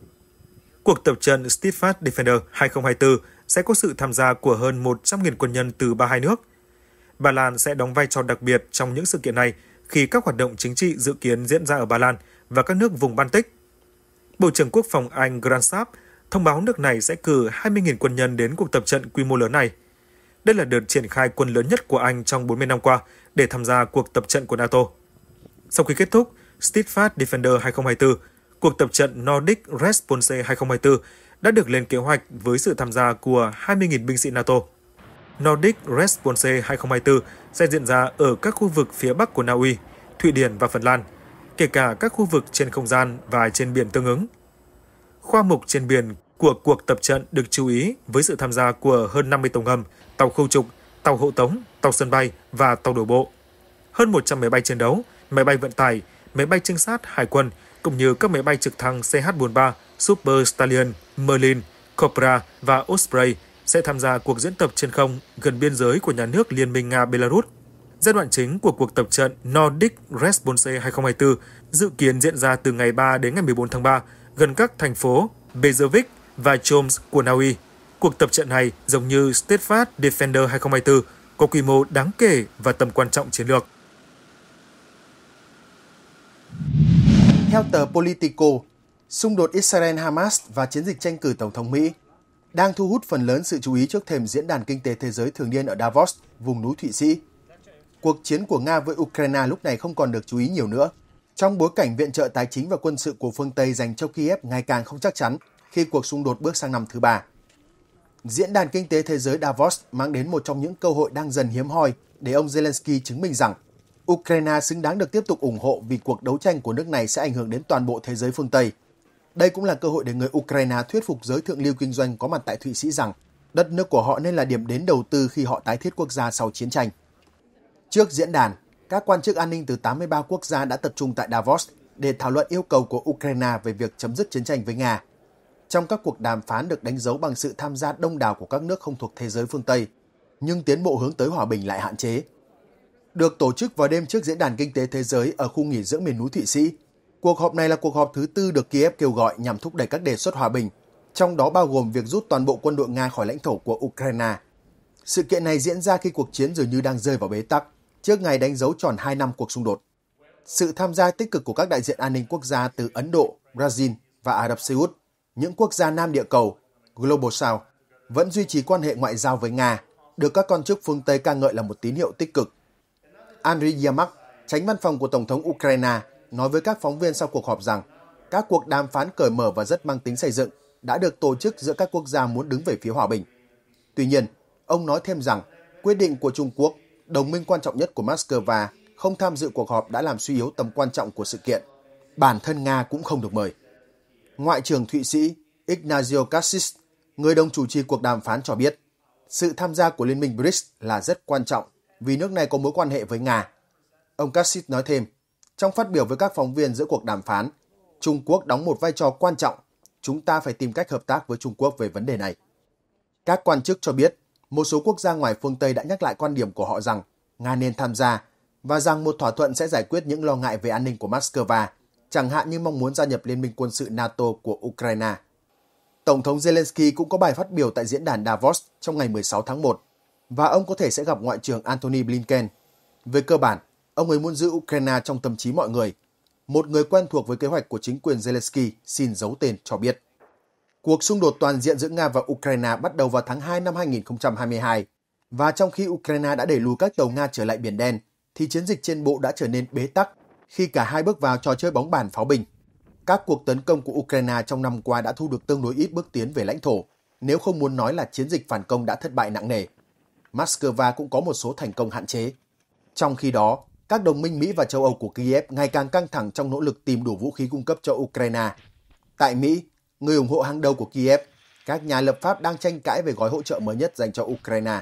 Cuộc tập trận Steadfast Defender 2024 sẽ có sự tham gia của hơn 100.000 quân nhân từ 32 nước. Ba Lan sẽ đóng vai trò đặc biệt trong những sự kiện này khi các hoạt động chính trị dự kiến diễn ra ở Ba Lan và các nước vùng Baltic. Bộ trưởng Quốc phòng Anh Grant Sharp thông báo nước này sẽ cử 20.000 quân nhân đến cuộc tập trận quy mô lớn này. Đây là đợt triển khai quân lớn nhất của Anh trong 40 năm qua để tham gia cuộc tập trận của NATO. Sau khi kết thúc Steadfast Defender 2024, cuộc tập trận Nordic Response 2024 đã được lên kế hoạch với sự tham gia của 20.000 binh sĩ NATO. Nordic Response 2024 sẽ diễn ra ở các khu vực phía Bắc của Na Uy, Thụy Điển và Phần Lan, kể cả các khu vực trên không gian và trên biển tương ứng. Khoa mục trên biển của cuộc tập trận được chú ý với sự tham gia của hơn 50 tàu ngầm, tàu khu trục, tàu hộ tống, tàu sân bay và tàu đổ bộ. Hơn 100 máy bay chiến đấu, máy bay vận tải, máy bay trinh sát hải quân, cũng như các máy bay trực thăng CH-43, Super Stallion, Merlin, Cobra và Osprey sẽ tham gia cuộc diễn tập trên không gần biên giới của nhà nước Liên minh Nga-Belarus. Giai đoạn chính của cuộc tập trận Nordic Response 2024 dự kiến diễn ra từ ngày 3 đến ngày 14 tháng 3 gần các thành phố Bejervik và Troms của Na Uy. Cuộc tập trận này, giống như Steadfast Defender 2024, có quy mô đáng kể và tầm quan trọng chiến lược. Theo tờ Politico, xung đột Israel-Hamas và chiến dịch tranh cử Tổng thống Mỹ đang thu hút phần lớn sự chú ý trước thềm Diễn đàn Kinh tế Thế giới thường niên ở Davos, vùng núi Thụy Sĩ. Cuộc chiến của Nga với Ukraine lúc này không còn được chú ý nhiều nữa, trong bối cảnh viện trợ tài chính và quân sự của phương Tây dành cho Kiev ngày càng không chắc chắn khi cuộc xung đột bước sang năm thứ ba. Diễn đàn Kinh tế Thế giới Davos mang đến một trong những cơ hội đang dần hiếm hoi để ông Zelensky chứng minh rằng Ukraine xứng đáng được tiếp tục ủng hộ vì cuộc đấu tranh của nước này sẽ ảnh hưởng đến toàn bộ thế giới phương Tây. Đây cũng là cơ hội để người Ukraine thuyết phục giới thượng lưu kinh doanh có mặt tại Thụy Sĩ rằng đất nước của họ nên là điểm đến đầu tư khi họ tái thiết quốc gia sau chiến tranh. Trước diễn đàn, các quan chức an ninh từ 83 quốc gia đã tập trung tại Davos để thảo luận yêu cầu của Ukraine về việc chấm dứt chiến tranh với Nga. Trong các cuộc đàm phán được đánh dấu bằng sự tham gia đông đảo của các nước không thuộc thế giới phương Tây, nhưng tiến bộ hướng tới hòa bình lại hạn chế. được tổ chức vào đêm trước Diễn đàn Kinh tế Thế giới ở khu nghỉ dưỡng miền núi Thụy Sĩ. Cuộc họp này là cuộc họp thứ tư được Kiev kêu gọi nhằm thúc đẩy các đề xuất hòa bình, trong đó bao gồm việc rút toàn bộ quân đội Nga khỏi lãnh thổ của Ukraine. Sự kiện này diễn ra khi cuộc chiến dường như đang rơi vào bế tắc, trước ngày đánh dấu tròn 2 năm cuộc xung đột. Sự tham gia tích cực của các đại diện an ninh quốc gia từ Ấn Độ, Brazil và Ả Rập Xê Út, những quốc gia nam địa cầu, Global South, vẫn duy trì quan hệ ngoại giao với Nga, được các quan chức phương Tây ca ngợi là một tín hiệu tích cực. Andriy Yermak, tránh văn phòng của Tổng thống Ukraine, nói với các phóng viên sau cuộc họp rằng các cuộc đàm phán cởi mở và rất mang tính xây dựng đã được tổ chức giữa các quốc gia muốn đứng về phía hòa bình. Tuy nhiên, ông nói thêm rằng quyết định của Trung Quốc, đồng minh quan trọng nhất của Moscow, không tham dự cuộc họp đã làm suy yếu tầm quan trọng của sự kiện. Bản thân Nga cũng không được mời. Ngoại trưởng Thụy Sĩ Ignacio Cassis, người đồng chủ trì cuộc đàm phán cho biết, sự tham gia của Liên minh BRICS là rất quan trọng vì nước này có mối quan hệ với Nga. Ông Cassis nói thêm, trong phát biểu với các phóng viên giữa cuộc đàm phán, Trung Quốc đóng một vai trò quan trọng, chúng ta phải tìm cách hợp tác với Trung Quốc về vấn đề này. Các quan chức cho biết, một số quốc gia ngoài phương Tây đã nhắc lại quan điểm của họ rằng Nga nên tham gia và rằng một thỏa thuận sẽ giải quyết những lo ngại về an ninh của Moscow, chẳng hạn như mong muốn gia nhập Liên minh quân sự NATO của Ukraine. Tổng thống Zelensky cũng có bài phát biểu tại diễn đàn Davos trong ngày 16 tháng 1 và ông có thể sẽ gặp Ngoại trưởng Antony Blinken. Về cơ bản, ông ấy muốn giữ Ukraine trong tâm trí mọi người. Một người quen thuộc với kế hoạch của chính quyền Zelensky xin giấu tên cho biết. Cuộc xung đột toàn diện giữa Nga và Ukraine bắt đầu vào tháng 2 năm 2022 và trong khi Ukraine đã đẩy lùi các tàu Nga trở lại Biển Đen thì chiến dịch trên bộ đã trở nên bế tắc khi cả hai bước vào trò chơi bóng bàn pháo binh. Các cuộc tấn công của Ukraine trong năm qua đã thu được tương đối ít bước tiến về lãnh thổ, nếu không muốn nói là chiến dịch phản công đã thất bại nặng nề. Moscow cũng có một số thành công hạn chế. Trong khi đó, các đồng minh Mỹ và châu Âu của Kiev ngày càng căng thẳng trong nỗ lực tìm đủ vũ khí cung cấp cho Ukraine. Tại Mỹ, người ủng hộ hàng đầu của Kiev, các nhà lập pháp đang tranh cãi về gói hỗ trợ mới nhất dành cho Ukraine.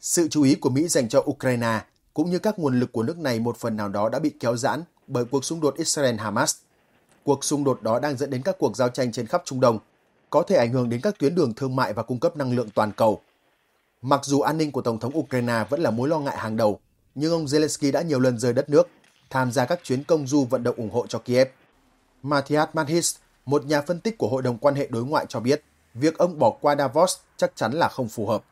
Sự chú ý của Mỹ dành cho Ukraine cũng như các nguồn lực của nước này một phần nào đó đã bị kéo giãn bởi cuộc xung đột Israel-Hamas. Cuộc xung đột đó đang dẫn đến các cuộc giao tranh trên khắp Trung Đông, có thể ảnh hưởng đến các tuyến đường thương mại và cung cấp năng lượng toàn cầu. Mặc dù an ninh của Tổng thống Ukraine vẫn là mối lo ngại hàng đầu, nhưng ông Zelensky đã nhiều lần rời đất nước, tham gia các chuyến công du vận động ủng hộ cho Kiev. Matthias Manhis, một nhà phân tích của Hội đồng Quan hệ Đối ngoại cho biết, việc ông bỏ qua Davos chắc chắn là không phù hợp.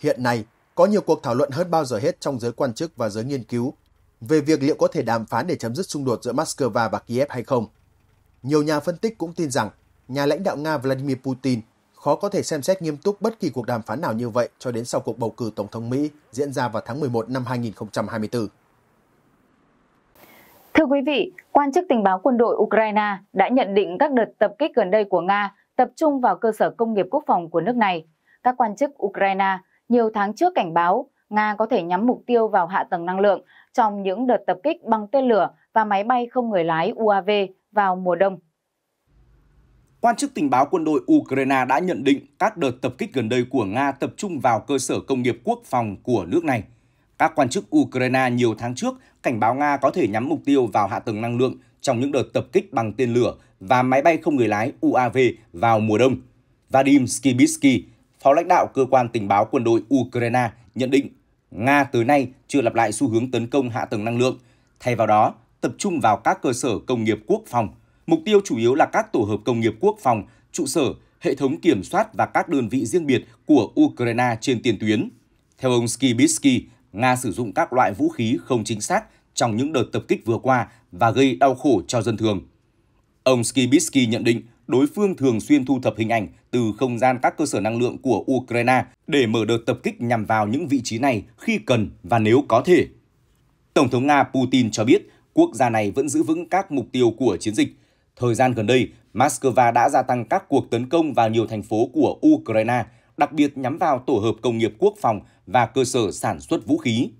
Hiện nay, có nhiều cuộc thảo luận hơn bao giờ hết trong giới quan chức và giới nghiên cứu về việc liệu có thể đàm phán để chấm dứt xung đột giữa Moscow và Kiev hay không. Nhiều nhà phân tích cũng tin rằng nhà lãnh đạo Nga Vladimir Putin khó có thể xem xét nghiêm túc bất kỳ cuộc đàm phán nào như vậy cho đến sau cuộc bầu cử Tổng thống Mỹ diễn ra vào tháng 11 năm 2024. Thưa quý vị, quan chức tình báo quân đội Ukraine đã nhận định các đợt tập kích gần đây của Nga tập trung vào cơ sở công nghiệp quốc phòng của nước này. Các quan chức Ukraine nhiều tháng trước cảnh báo Nga có thể nhắm mục tiêu vào hạ tầng năng lượng trong những đợt tập kích bằng tên lửa và máy bay không người lái UAV vào mùa đông. Quan chức tình báo quân đội Ukraine đã nhận định các đợt tập kích gần đây của Nga tập trung vào cơ sở công nghiệp quốc phòng của nước này. Các quan chức Ukraine nhiều tháng trước cảnh báo Nga có thể nhắm mục tiêu vào hạ tầng năng lượng trong những đợt tập kích bằng tên lửa và máy bay không người lái UAV vào mùa đông. Vadim Skibitsky, phó lãnh đạo cơ quan tình báo quân đội Ukraine, nhận định Nga tới nay chưa lặp lại xu hướng tấn công hạ tầng năng lượng, thay vào đó tập trung vào các cơ sở công nghiệp quốc phòng. Mục tiêu chủ yếu là các tổ hợp công nghiệp quốc phòng, trụ sở, hệ thống kiểm soát và các đơn vị riêng biệt của Ukraine trên tiền tuyến. Theo ông Skibitsky, Nga sử dụng các loại vũ khí không chính xác trong những đợt tập kích vừa qua và gây đau khổ cho dân thường. Ông Skibitsky nhận định đối phương thường xuyên thu thập hình ảnh từ không gian các cơ sở năng lượng của Ukraine để mở đợt tập kích nhằm vào những vị trí này khi cần và nếu có thể. Tổng thống Nga Putin cho biết quốc gia này vẫn giữ vững các mục tiêu của chiến dịch. Thời gian gần đây, Moscow đã gia tăng các cuộc tấn công vào nhiều thành phố của Ukraine, đặc biệt nhắm vào tổ hợp công nghiệp quốc phòng và cơ sở sản xuất vũ khí.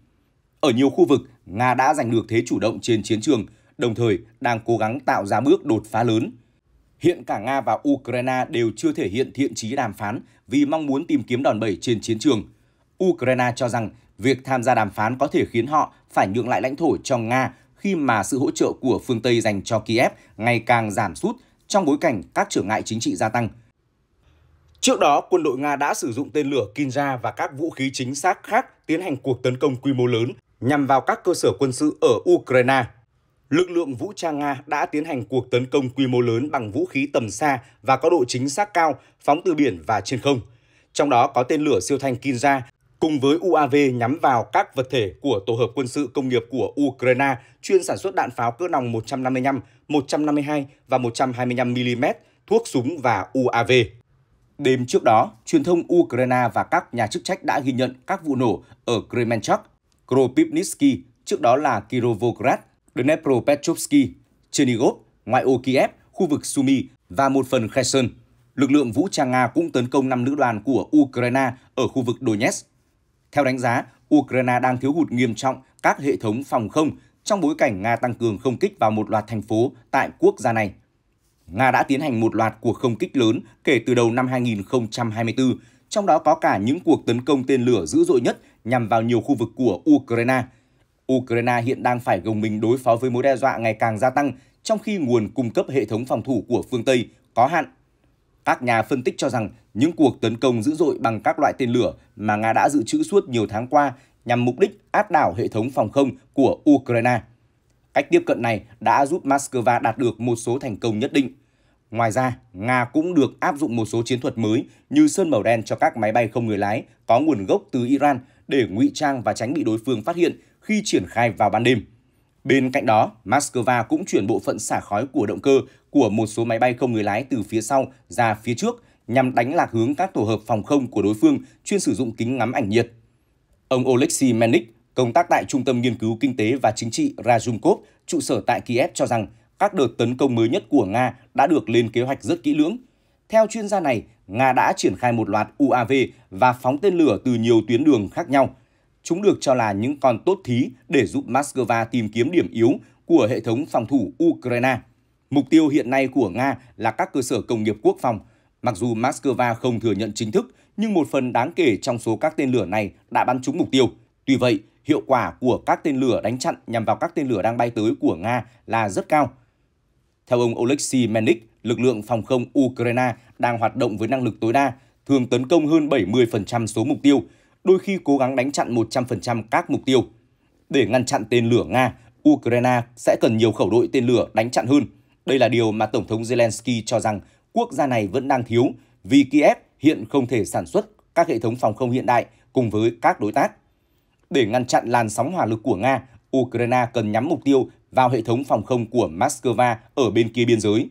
Ở nhiều khu vực, Nga đã giành được thế chủ động trên chiến trường, đồng thời đang cố gắng tạo ra bước đột phá lớn. Hiện cả Nga và Ukraine đều chưa thể hiện thiện chí đàm phán vì mong muốn tìm kiếm đòn bẩy trên chiến trường. Ukraine cho rằng việc tham gia đàm phán có thể khiến họ phải nhượng lại lãnh thổ cho Nga khi mà sự hỗ trợ của phương Tây dành cho Kiev ngày càng giảm sút trong bối cảnh các trở ngại chính trị gia tăng. Trước đó, quân đội Nga đã sử dụng tên lửa Kinja và các vũ khí chính xác khác tiến hành cuộc tấn công quy mô lớn nhằm vào các cơ sở quân sự ở Ukraine. Lực lượng vũ trang Nga đã tiến hành cuộc tấn công quy mô lớn bằng vũ khí tầm xa và có độ chính xác cao, phóng từ biển và trên không. Trong đó có tên lửa siêu thanh Kinza cùng với UAV nhắm vào các vật thể của tổ hợp quân sự công nghiệp của Ukraine chuyên sản xuất đạn pháo cỡ nòng 155, 152 và 125mm, thuốc súng và UAV. Đêm trước đó, truyền thông Ukraine và các nhà chức trách đã ghi nhận các vụ nổ ở Kremenchuk, Kropivnitsky, trước đó là Kirovograd, Dnepropetrovsky, Chernigov, ngoại ô Kiev, khu vực Sumy và một phần Kherson. Lực lượng vũ trang Nga cũng tấn công 5 lữ đoàn của Ukraine ở khu vực Donetsk. Theo đánh giá, Ukraine đang thiếu hụt nghiêm trọng các hệ thống phòng không trong bối cảnh Nga tăng cường không kích vào một loạt thành phố tại quốc gia này. Nga đã tiến hành một loạt cuộc không kích lớn kể từ đầu năm 2024, trong đó có cả những cuộc tấn công tên lửa dữ dội nhất nhằm vào nhiều khu vực của Ukraine. Ukraine hiện đang phải gồng mình đối phó với mối đe dọa ngày càng gia tăng, trong khi nguồn cung cấp hệ thống phòng thủ của phương Tây có hạn. Các nhà phân tích cho rằng những cuộc tấn công dữ dội bằng các loại tên lửa mà Nga đã dự trữ suốt nhiều tháng qua nhằm mục đích áp đảo hệ thống phòng không của Ukraine. Cách tiếp cận này đã giúp Moscow đạt được một số thành công nhất định. Ngoài ra, Nga cũng được áp dụng một số chiến thuật mới như sơn màu đen cho các máy bay không người lái có nguồn gốc từ Iran để ngụy trang và tránh bị đối phương phát hiện khi triển khai vào ban đêm. Bên cạnh đó, Moscow cũng chuyển bộ phận xả khói của động cơ của một số máy bay không người lái từ phía sau ra phía trước nhằm đánh lạc hướng các tổ hợp phòng không của đối phương chuyên sử dụng kính ngắm ảnh nhiệt. Ông Oleksiy Menik, công tác tại Trung tâm Nghiên cứu Kinh tế và Chính trị Razumkov, trụ sở tại Kiev cho rằng các đợt tấn công mới nhất của Nga đã được lên kế hoạch rất kỹ lưỡng. Theo chuyên gia này, Nga đã triển khai một loạt UAV và phóng tên lửa từ nhiều tuyến đường khác nhau. Chúng được cho là những con tốt thí để giúp Moscow tìm kiếm điểm yếu của hệ thống phòng thủ Ukraine. Mục tiêu hiện nay của Nga là các cơ sở công nghiệp quốc phòng. Mặc dù Moscow không thừa nhận chính thức, nhưng một phần đáng kể trong số các tên lửa này đã bắn trúng mục tiêu. Tuy vậy, hiệu quả của các tên lửa đánh chặn nhằm vào các tên lửa đang bay tới của Nga là rất cao. Theo ông Oleksiy Menik, lực lượng phòng không Ukraine đang hoạt động với năng lực tối đa, thường tấn công hơn 70% số mục tiêu, đôi khi cố gắng đánh chặn 100% các mục tiêu. Để ngăn chặn tên lửa Nga, Ukraine sẽ cần nhiều khẩu đội tên lửa đánh chặn hơn. Đây là điều mà Tổng thống Zelensky cho rằng quốc gia này vẫn đang thiếu vì Kiev hiện không thể sản xuất các hệ thống phòng không hiện đại cùng với các đối tác. Để ngăn chặn làn sóng hỏa lực của Nga, Ukraine cần nhắm mục tiêu vào hệ thống phòng không của Moscow ở bên kia biên giới.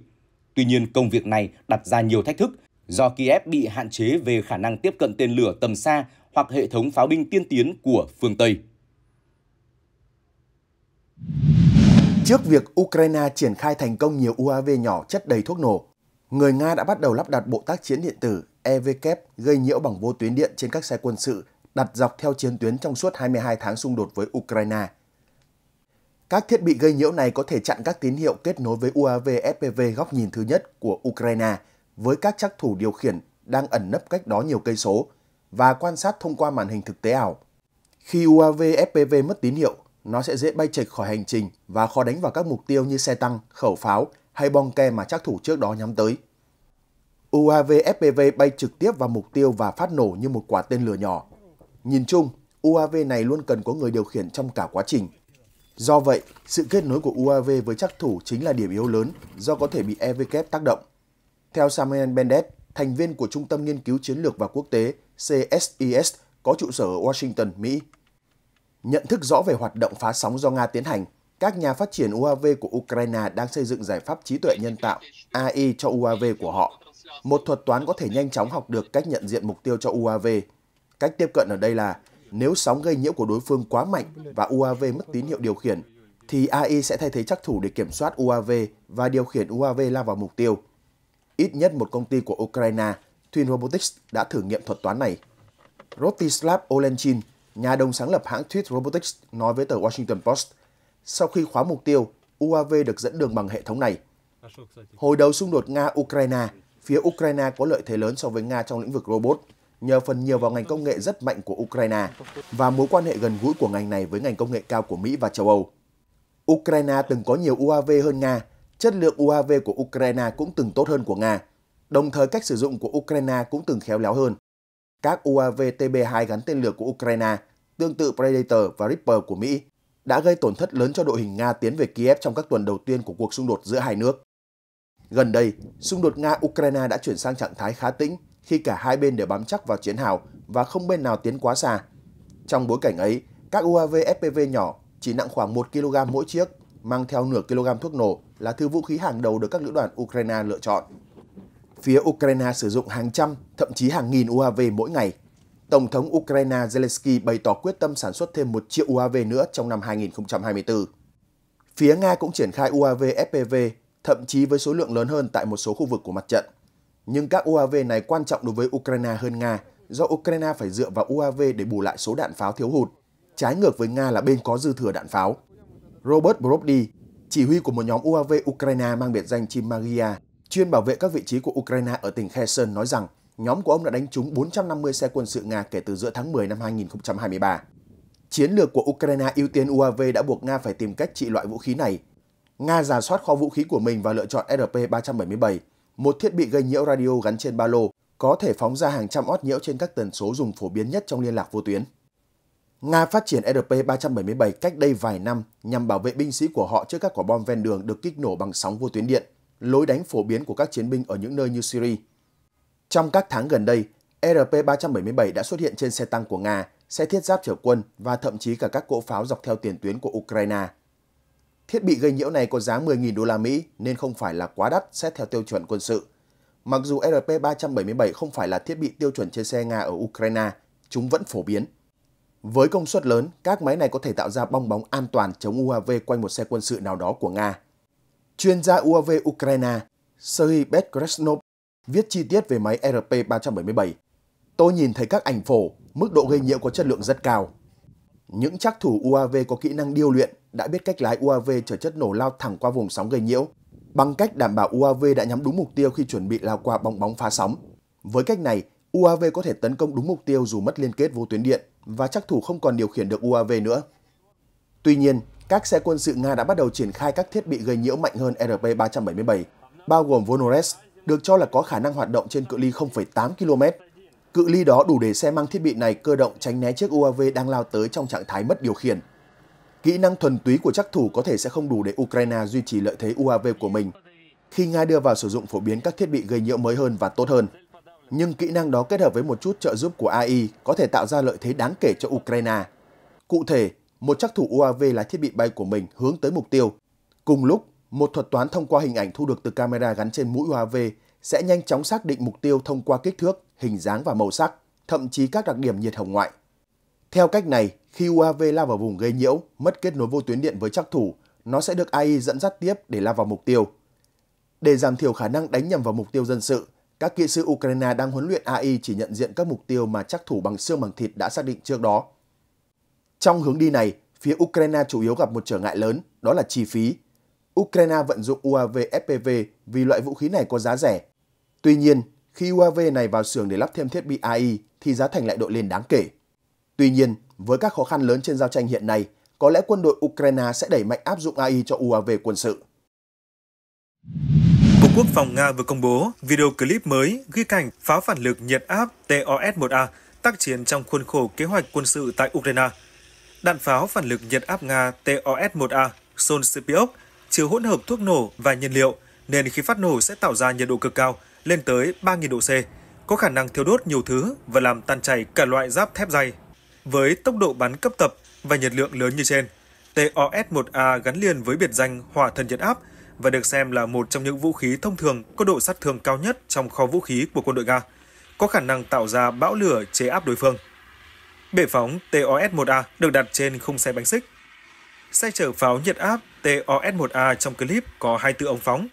Tuy nhiên, công việc này đặt ra nhiều thách thức do Kiev bị hạn chế về khả năng tiếp cận tên lửa tầm xa hoặc hệ thống pháo binh tiên tiến của phương Tây. Trước việc Ukraine triển khai thành công nhiều UAV nhỏ chất đầy thuốc nổ, người Nga đã bắt đầu lắp đặt bộ tác chiến điện tử EW gây nhiễu bằng vô tuyến điện trên các xe quân sự đặt dọc theo chiến tuyến trong suốt 22 tháng xung đột với Ukraine. Các thiết bị gây nhiễu này có thể chặn các tín hiệu kết nối với UAV FPV góc nhìn thứ nhất của Ukraine với các trắc thủ điều khiển đang ẩn nấp cách đó nhiều cây số và quan sát thông qua màn hình thực tế ảo. Khi UAV FPV mất tín hiệu, nó sẽ dễ bay chệch khỏi hành trình và khó đánh vào các mục tiêu như xe tăng, khẩu pháo hay bong ke mà trắc thủ trước đó nhắm tới. UAV FPV bay trực tiếp vào mục tiêu và phát nổ như một quả tên lửa nhỏ. Nhìn chung, UAV này luôn cần có người điều khiển trong cả quá trình. Do vậy, sự kết nối của UAV với trắc thủ chính là điểm yếu lớn do có thể bị EW tác động. Theo Samuel Bendett, thành viên của Trung tâm Nghiên cứu Chiến lược và Quốc tế CSIS có trụ sở ở Washington, Mỹ. Nhận thức rõ về hoạt động phá sóng do Nga tiến hành, các nhà phát triển UAV của Ukraine đang xây dựng giải pháp trí tuệ nhân tạo AI cho UAV của họ. Một thuật toán có thể nhanh chóng học được cách nhận diện mục tiêu cho UAV. Cách tiếp cận ở đây là nếu sóng gây nhiễu của đối phương quá mạnh và UAV mất tín hiệu điều khiển, thì AI sẽ thay thế trắc thủ để kiểm soát UAV và điều khiển UAV lao vào mục tiêu. Ít nhất một công ty của Ukraine, Twin Robotics, đã thử nghiệm thuật toán này. Rostislav Olenchin, nhà đồng sáng lập hãng Twin Robotics, nói với tờ Washington Post, sau khi khóa mục tiêu, UAV được dẫn đường bằng hệ thống này. Hồi đầu xung đột Nga-Ukraine, phía Ukraine có lợi thế lớn so với Nga trong lĩnh vực robot, nhờ phần nhiều vào ngành công nghệ rất mạnh của Ukraine và mối quan hệ gần gũi của ngành này với ngành công nghệ cao của Mỹ và châu Âu. Ukraine từng có nhiều UAV hơn Nga, chất lượng UAV của Ukraine cũng từng tốt hơn của Nga, đồng thời cách sử dụng của Ukraine cũng từng khéo léo hơn. Các UAV TB2 gắn tên lửa của Ukraine tương tự Predator và Reaper của Mỹ, đã gây tổn thất lớn cho đội hình Nga tiến về Kiev trong các tuần đầu tiên của cuộc xung đột giữa hai nước. Gần đây, xung đột Nga-Ukraine đã chuyển sang trạng thái khá tĩnh khi cả hai bên đều bám chắc vào chiến hào và không bên nào tiến quá xa. Trong bối cảnh ấy, các UAV FPV nhỏ chỉ nặng khoảng 1 kg mỗi chiếc, mang theo nửa kg thuốc nổ là thứ vũ khí hàng đầu được các lữ đoàn Ukraine lựa chọn. Phía Ukraine sử dụng hàng trăm, thậm chí hàng nghìn UAV mỗi ngày. Tổng thống Ukraine Zelensky bày tỏ quyết tâm sản xuất thêm 1 triệu UAV nữa trong năm 2024. Phía Nga cũng triển khai UAV FPV, thậm chí với số lượng lớn hơn tại một số khu vực của mặt trận. Nhưng các UAV này quan trọng đối với Ukraine hơn Nga, do Ukraine phải dựa vào UAV để bù lại số đạn pháo thiếu hụt, trái ngược với Nga là bên có dư thừa đạn pháo. Robert Brody, chỉ huy của một nhóm UAV Ukraine mang biệt danh Chimagia, chuyên bảo vệ các vị trí của Ukraine ở tỉnh Kherson nói rằng nhóm của ông đã đánh trúng 450 xe quân sự Nga kể từ giữa tháng 10 năm 2023. Chiến lược của Ukraine ưu tiên UAV đã buộc Nga phải tìm cách trị loại vũ khí này. Nga rà soát kho vũ khí của mình và lựa chọn RP-377, một thiết bị gây nhiễu radio gắn trên ba lô, có thể phóng ra hàng trăm ót nhiễu trên các tần số dùng phổ biến nhất trong liên lạc vô tuyến. Nga phát triển RP-377 cách đây vài năm nhằm bảo vệ binh sĩ của họ trước các quả bom ven đường được kích nổ bằng sóng vô tuyến điện, lối đánh phổ biến của các chiến binh ở những nơi như Syria. Trong các tháng gần đây, RP-377 đã xuất hiện trên xe tăng của Nga, xe thiết giáp chở quân và thậm chí cả các cỗ pháo dọc theo tiền tuyến của Ukraine. Thiết bị gây nhiễu này có giá 10.000 đô la Mỹ nên không phải là quá đắt xét theo tiêu chuẩn quân sự. Mặc dù RP-377 không phải là thiết bị tiêu chuẩn trên xe Nga ở Ukraine, chúng vẫn phổ biến. Với công suất lớn, các máy này có thể tạo ra bong bóng an toàn chống UAV quanh một xe quân sự nào đó của Nga. Chuyên gia UAV Ukraine, Sergei Bekresnov, viết chi tiết về máy RP-377. Tôi nhìn thấy các ảnh phổ, mức độ gây nhiễu có chất lượng rất cao. Những trắc thủ UAV có kỹ năng điêu luyện đã biết cách lái UAV chở chất nổ lao thẳng qua vùng sóng gây nhiễu, bằng cách đảm bảo UAV đã nhắm đúng mục tiêu khi chuẩn bị lao qua bong bóng phá sóng. Với cách này, UAV có thể tấn công đúng mục tiêu dù mất liên kết vô tuyến điện và trắc thủ không còn điều khiển được UAV nữa. Tuy nhiên, các xe quân sự Nga đã bắt đầu triển khai các thiết bị gây nhiễu mạnh hơn RP-377, bao gồm Vonorest, được cho là có khả năng hoạt động trên cự ly 0,8 km. Cự ly đó đủ để xe mang thiết bị này cơ động tránh né chiếc UAV đang lao tới trong trạng thái mất điều khiển. Kỹ năng thuần túy của trắc thủ có thể sẽ không đủ để Ukraine duy trì lợi thế UAV của mình, khi Nga đưa vào sử dụng phổ biến các thiết bị gây nhiễu mới hơn và tốt hơn. Nhưng kỹ năng đó kết hợp với một chút trợ giúp của AI có thể tạo ra lợi thế đáng kể cho Ukraine. Cụ thể, một trắc thủ UAV lái thiết bị bay của mình hướng tới mục tiêu. Cùng lúc, một thuật toán thông qua hình ảnh thu được từ camera gắn trên mũi UAV sẽ nhanh chóng xác định mục tiêu thông qua kích thước, hình dáng và màu sắc, thậm chí các đặc điểm nhiệt hồng ngoại. Theo cách này, khi UAV lao vào vùng gây nhiễu, mất kết nối vô tuyến điện với trắc thủ, nó sẽ được AI dẫn dắt tiếp để lao vào mục tiêu. Để giảm thiểu khả năng đánh nhầm vào mục tiêu dân sự, các kỹ sư Ukraine đang huấn luyện AI chỉ nhận diện các mục tiêu mà trắc thủ bằng xương bằng thịt đã xác định trước đó. Trong hướng đi này, phía Ukraine chủ yếu gặp một trở ngại lớn, đó là chi phí. Ukraine vận dụng UAV FPV vì loại vũ khí này có giá rẻ. Tuy nhiên, khi UAV này vào xưởng để lắp thêm thiết bị AI thì giá thành lại đội lên đáng kể. Tuy nhiên, với các khó khăn lớn trên giao tranh hiện nay, có lẽ quân đội Ukraine sẽ đẩy mạnh áp dụng AI cho UAV quân sự. Bộ Quốc phòng Nga vừa công bố video clip mới ghi cảnh pháo phản lực nhiệt áp TOS-1A tác chiến trong khuôn khổ kế hoạch quân sự tại Ukraine. Đạn pháo phản lực nhiệt áp Nga TOS-1A Son Hui chứa hỗn hợp thuốc nổ và nhiên liệu nên khi phát nổ sẽ tạo ra nhiệt độ cực cao lên tới 3.000 độ C, có khả năng thiêu đốt nhiều thứ và làm tan chảy cả loại giáp thép dày. Với tốc độ bắn cấp tập và nhiệt lượng lớn như trên, TOS-1A gắn liền với biệt danh hỏa thần nhiệt áp và được xem là một trong những vũ khí thông thường có độ sát thương cao nhất trong kho vũ khí của quân đội Nga, có khả năng tạo ra bão lửa chế áp đối phương. Bệ phóng TOS-1A được đặt trên khung xe bánh xích. Xe chở pháo nhiệt áp TOS-1A trong clip có 24 ống phóng.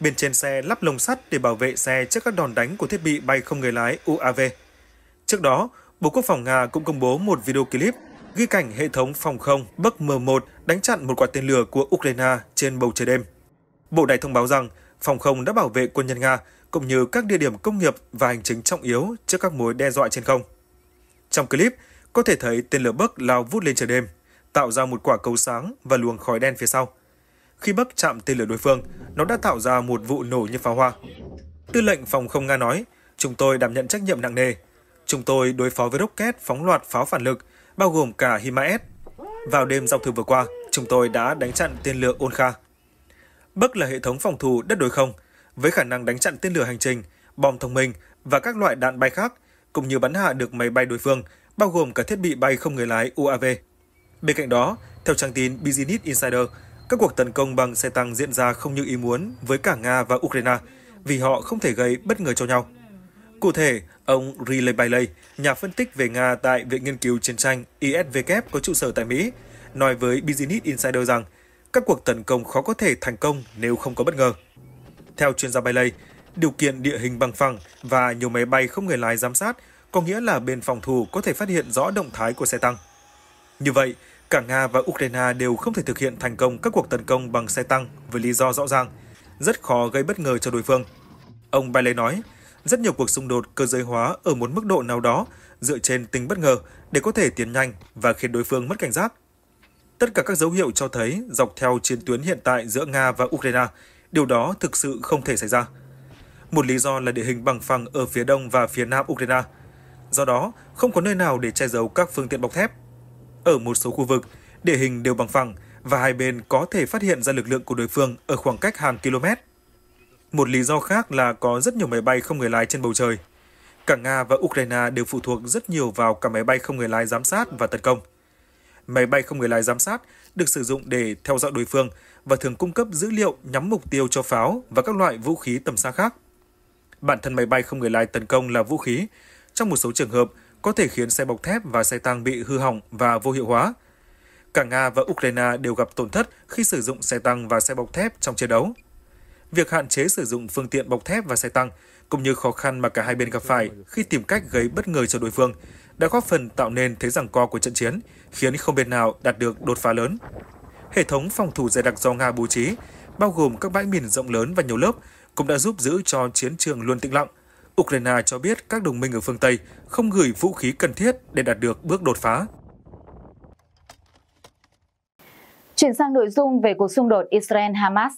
Bên trên xe lắp lồng sắt để bảo vệ xe trước các đòn đánh của thiết bị bay không người lái UAV. Trước đó, Bộ Quốc phòng Nga cũng công bố một video clip ghi cảnh hệ thống phòng không Bắc M1 đánh chặn một quả tên lửa của Ukraine trên bầu trời đêm. Bộ này thông báo rằng phòng không đã bảo vệ quân nhân Nga cũng như các địa điểm công nghiệp và hành chính trọng yếu trước các mối đe dọa trên không. Trong clip, có thể thấy tên lửa Bắc lao vút lên trời đêm, tạo ra một quả cầu sáng và luồng khói đen phía sau. Khi Bắc chạm tên lửa đối phương, nó đã tạo ra một vụ nổ như pháo hoa. Tư lệnh phòng không Nga nói, chúng tôi đảm nhận trách nhiệm nặng nề. Chúng tôi đối phó với rocket phóng loạt pháo phản lực bao gồm cả HIMARS. Vào đêm giao thừa vừa qua, chúng tôi đã đánh chặn tên lửa Onkha. Bắc là hệ thống phòng thủ đất đối không, với khả năng đánh chặn tên lửa hành trình, bom thông minh và các loại đạn bay khác, cũng như bắn hạ được máy bay đối phương, bao gồm cả thiết bị bay không người lái UAV. Bên cạnh đó, theo trang tin Business Insider, các cuộc tấn công bằng xe tăng diễn ra không như ý muốn với cả Nga và Ukraine, vì họ không thể gây bất ngờ cho nhau. Cụ thể, ông Riley Bailey, nhà phân tích về Nga tại Viện Nghiên cứu Chiến tranh ISW có trụ sở tại Mỹ, nói với Business Insider rằng các cuộc tấn công khó có thể thành công nếu không có bất ngờ. Theo chuyên gia Bailey, điều kiện địa hình bằng phẳng và nhiều máy bay không người lái giám sát có nghĩa là bên phòng thủ có thể phát hiện rõ động thái của xe tăng. Như vậy, cả Nga và Ukraine đều không thể thực hiện thành công các cuộc tấn công bằng xe tăng với lý do rõ ràng, rất khó gây bất ngờ cho đối phương. Ông Bailey nói, rất nhiều cuộc xung đột cơ giới hóa ở một mức độ nào đó dựa trên tính bất ngờ để có thể tiến nhanh và khiến đối phương mất cảnh giác. Tất cả các dấu hiệu cho thấy dọc theo chiến tuyến hiện tại giữa Nga và Ukraine, điều đó thực sự không thể xảy ra. Một lý do là địa hình bằng phẳng ở phía đông và phía nam Ukraine. Do đó, không có nơi nào để che giấu các phương tiện bọc thép. Ở một số khu vực, địa hình đều bằng phẳng và hai bên có thể phát hiện ra lực lượng của đối phương ở khoảng cách hàng km. Một lý do khác là có rất nhiều máy bay không người lái trên bầu trời. Cả Nga và Ukraine đều phụ thuộc rất nhiều vào cả máy bay không người lái giám sát và tấn công. Máy bay không người lái giám sát được sử dụng để theo dõi đối phương và thường cung cấp dữ liệu nhắm mục tiêu cho pháo và các loại vũ khí tầm xa khác. Bản thân máy bay không người lái tấn công là vũ khí, trong một số trường hợp có thể khiến xe bọc thép và xe tăng bị hư hỏng và vô hiệu hóa. Cả Nga và Ukraine đều gặp tổn thất khi sử dụng xe tăng và xe bọc thép trong chiến đấu. Việc hạn chế sử dụng phương tiện bọc thép và xe tăng, cũng như khó khăn mà cả hai bên gặp phải khi tìm cách gây bất ngờ cho đối phương, đã góp phần tạo nên thế giằng co của trận chiến, khiến không bên nào đạt được đột phá lớn. Hệ thống phòng thủ dày đặc do Nga bố trí, bao gồm các bãi mìn rộng lớn và nhiều lớp, cũng đã giúp giữ cho chiến trường luôn tĩnh lặng. Ukraine cho biết các đồng minh ở phương Tây không gửi vũ khí cần thiết để đạt được bước đột phá. Chuyển sang nội dung về cuộc xung đột Israel-Hamas.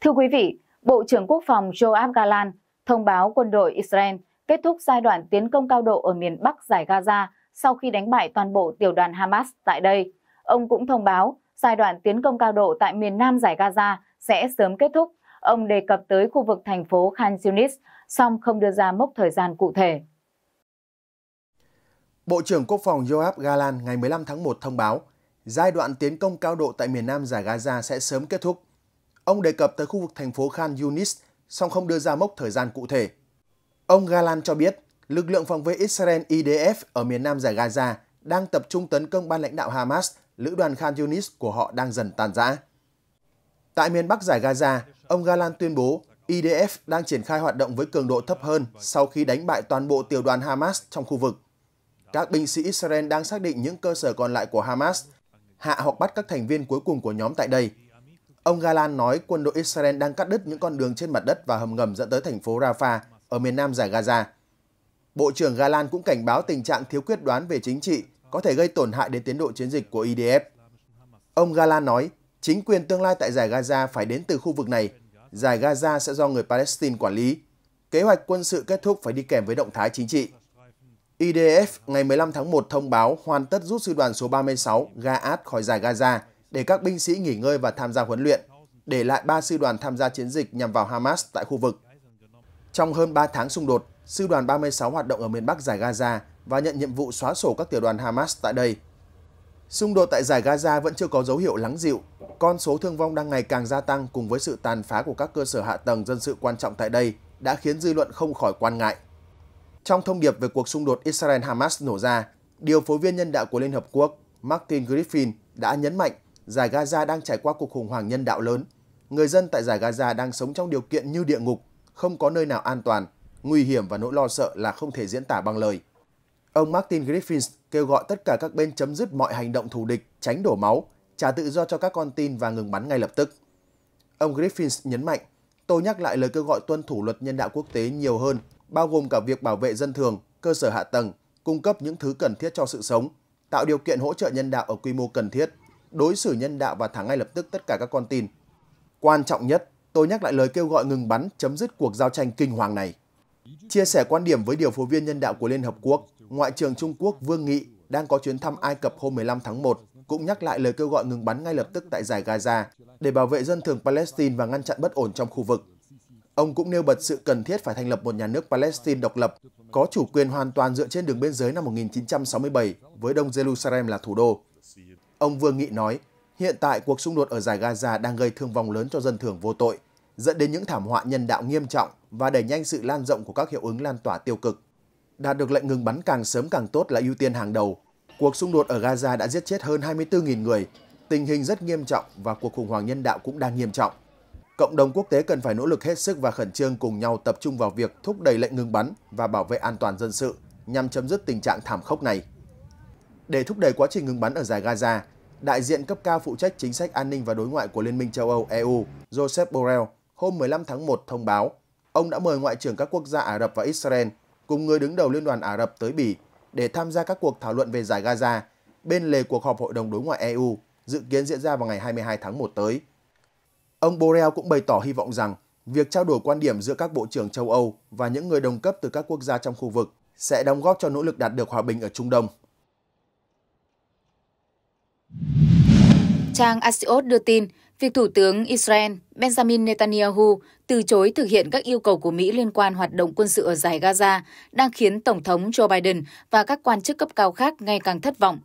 Thưa quý vị, Bộ trưởng Quốc phòng Yoav Gallant thông báo quân đội Israel kết thúc giai đoạn tiến công cao độ ở miền Bắc Dải Gaza sau khi đánh bại toàn bộ tiểu đoàn Hamas tại đây. Ông cũng thông báo giai đoạn tiến công cao độ tại miền Nam Dải Gaza sẽ sớm kết thúc. Ông đề cập tới khu vực thành phố Khan Yunis, song không đưa ra mốc thời gian cụ thể. Bộ trưởng Quốc phòng Yoav Gallant ngày 15 tháng 1 thông báo giai đoạn tiến công cao độ tại miền Nam Dải Gaza sẽ sớm kết thúc. Ông đề cập tới khu vực thành phố Khan Yunis, song không đưa ra mốc thời gian cụ thể. Ông Gallant cho biết, lực lượng phòng vệ Israel IDF ở miền Nam Dải Gaza đang tập trung tấn công ban lãnh đạo Hamas, lữ đoàn Khan Yunis của họ đang dần tàn rã. Tại miền Bắc Dải Gaza, ông Gallant tuyên bố IDF đang triển khai hoạt động với cường độ thấp hơn sau khi đánh bại toàn bộ tiểu đoàn Hamas trong khu vực. Các binh sĩ Israel đang xác định những cơ sở còn lại của Hamas, hạ hoặc bắt các thành viên cuối cùng của nhóm tại đây. Ông Gallant nói quân đội Israel đang cắt đứt những con đường trên mặt đất và hầm ngầm dẫn tới thành phố Rafah ở miền Nam Dải Gaza. Bộ trưởng Gallant cũng cảnh báo tình trạng thiếu quyết đoán về chính trị có thể gây tổn hại đến tiến độ chiến dịch của IDF. Ông Gallant nói, chính quyền tương lai tại Dải Gaza phải đến từ khu vực này. Dải Gaza sẽ do người Palestine quản lý. Kế hoạch quân sự kết thúc phải đi kèm với động thái chính trị. IDF ngày 15 tháng 1 thông báo hoàn tất rút sư đoàn số 36 Ga'at khỏi Dải Gaza để các binh sĩ nghỉ ngơi và tham gia huấn luyện, để lại 3 sư đoàn tham gia chiến dịch nhằm vào Hamas tại khu vực. Trong hơn 3 tháng xung đột, sư đoàn 36 hoạt động ở miền Bắc Dải Gaza và nhận nhiệm vụ xóa sổ các tiểu đoàn Hamas tại đây. Xung đột tại Dải Gaza vẫn chưa có dấu hiệu lắng dịu, con số thương vong đang ngày càng gia tăng cùng với sự tàn phá của các cơ sở hạ tầng dân sự quan trọng tại đây đã khiến dư luận không khỏi quan ngại. Trong thông điệp về cuộc xung đột Israel-Hamas nổ ra, điều phối viên nhân đạo của Liên Hợp Quốc Martin Griffiths đã nhấn mạnh Dải Gaza đang trải qua cuộc khủng hoảng nhân đạo lớn. Người dân tại Dải Gaza đang sống trong điều kiện như địa ngục, không có nơi nào an toàn, nguy hiểm và nỗi lo sợ là không thể diễn tả bằng lời. Ông Martin Griffiths kêu gọi tất cả các bên chấm dứt mọi hành động thù địch, tránh đổ máu, trả tự do cho các con tin và ngừng bắn ngay lập tức. Ông Griffiths nhấn mạnh, tôi nhắc lại lời kêu gọi tuân thủ luật nhân đạo quốc tế nhiều hơn, bao gồm cả việc bảo vệ dân thường, cơ sở hạ tầng, cung cấp những thứ cần thiết cho sự sống, tạo điều kiện hỗ trợ nhân đạo ở quy mô cần thiết, đối xử nhân đạo và thả ngay lập tức tất cả các con tin. Quan trọng nhất, tôi nhắc lại lời kêu gọi ngừng bắn, chấm dứt cuộc giao tranh kinh hoàng này. Chia sẻ quan điểm với điều phối viên nhân đạo của Liên Hợp Quốc, Ngoại trưởng Trung Quốc Vương Nghị đang có chuyến thăm Ai Cập hôm 15 tháng 1, cũng nhắc lại lời kêu gọi ngừng bắn ngay lập tức tại dải Gaza để bảo vệ dân thường Palestine và ngăn chặn bất ổn trong khu vực. Ông cũng nêu bật sự cần thiết phải thành lập một nhà nước Palestine độc lập, có chủ quyền hoàn toàn dựa trên đường biên giới năm 1967 với Đông Jerusalem là thủ đô. Ông Vương Nghị nói, hiện tại cuộc xung đột ở dải Gaza đang gây thương vong lớn cho dân thường vô tội, dẫn đến những thảm họa nhân đạo nghiêm trọng và đẩy nhanh sự lan rộng của các hiệu ứng lan tỏa tiêu cực. Đạt được lệnh ngừng bắn càng sớm càng tốt là ưu tiên hàng đầu. Cuộc xung đột ở Gaza đã giết chết hơn 24.000 người, tình hình rất nghiêm trọng và cuộc khủng hoảng nhân đạo cũng đang nghiêm trọng. Cộng đồng quốc tế cần phải nỗ lực hết sức và khẩn trương cùng nhau tập trung vào việc thúc đẩy lệnh ngừng bắn và bảo vệ an toàn dân sự nhằm chấm dứt tình trạng thảm khốc này. Để thúc đẩy quá trình ngừng bắn ở dải Gaza, đại diện cấp cao phụ trách chính sách an ninh và đối ngoại của Liên minh châu Âu EU, Josep Borrell, hôm 15 tháng 1 thông báo, ông đã mời ngoại trưởng các quốc gia Ả Rập và Israel cùng người đứng đầu Liên đoàn Ả Rập tới Bỉ để tham gia các cuộc thảo luận về dải Gaza bên lề cuộc họp Hội đồng đối ngoại EU dự kiến diễn ra vào ngày 22 tháng 1 tới. Ông Borrell cũng bày tỏ hy vọng rằng việc trao đổi quan điểm giữa các bộ trưởng châu Âu và những người đồng cấp từ các quốc gia trong khu vực sẽ đóng góp cho nỗ lực đạt được hòa bình ở Trung Đông. Trang Axios đưa tin, việc Thủ tướng Israel Benjamin Netanyahu từ chối thực hiện các yêu cầu của Mỹ liên quan hoạt động quân sự ở dải Gaza đang khiến Tổng thống Joe Biden và các quan chức cấp cao khác ngày càng thất vọng.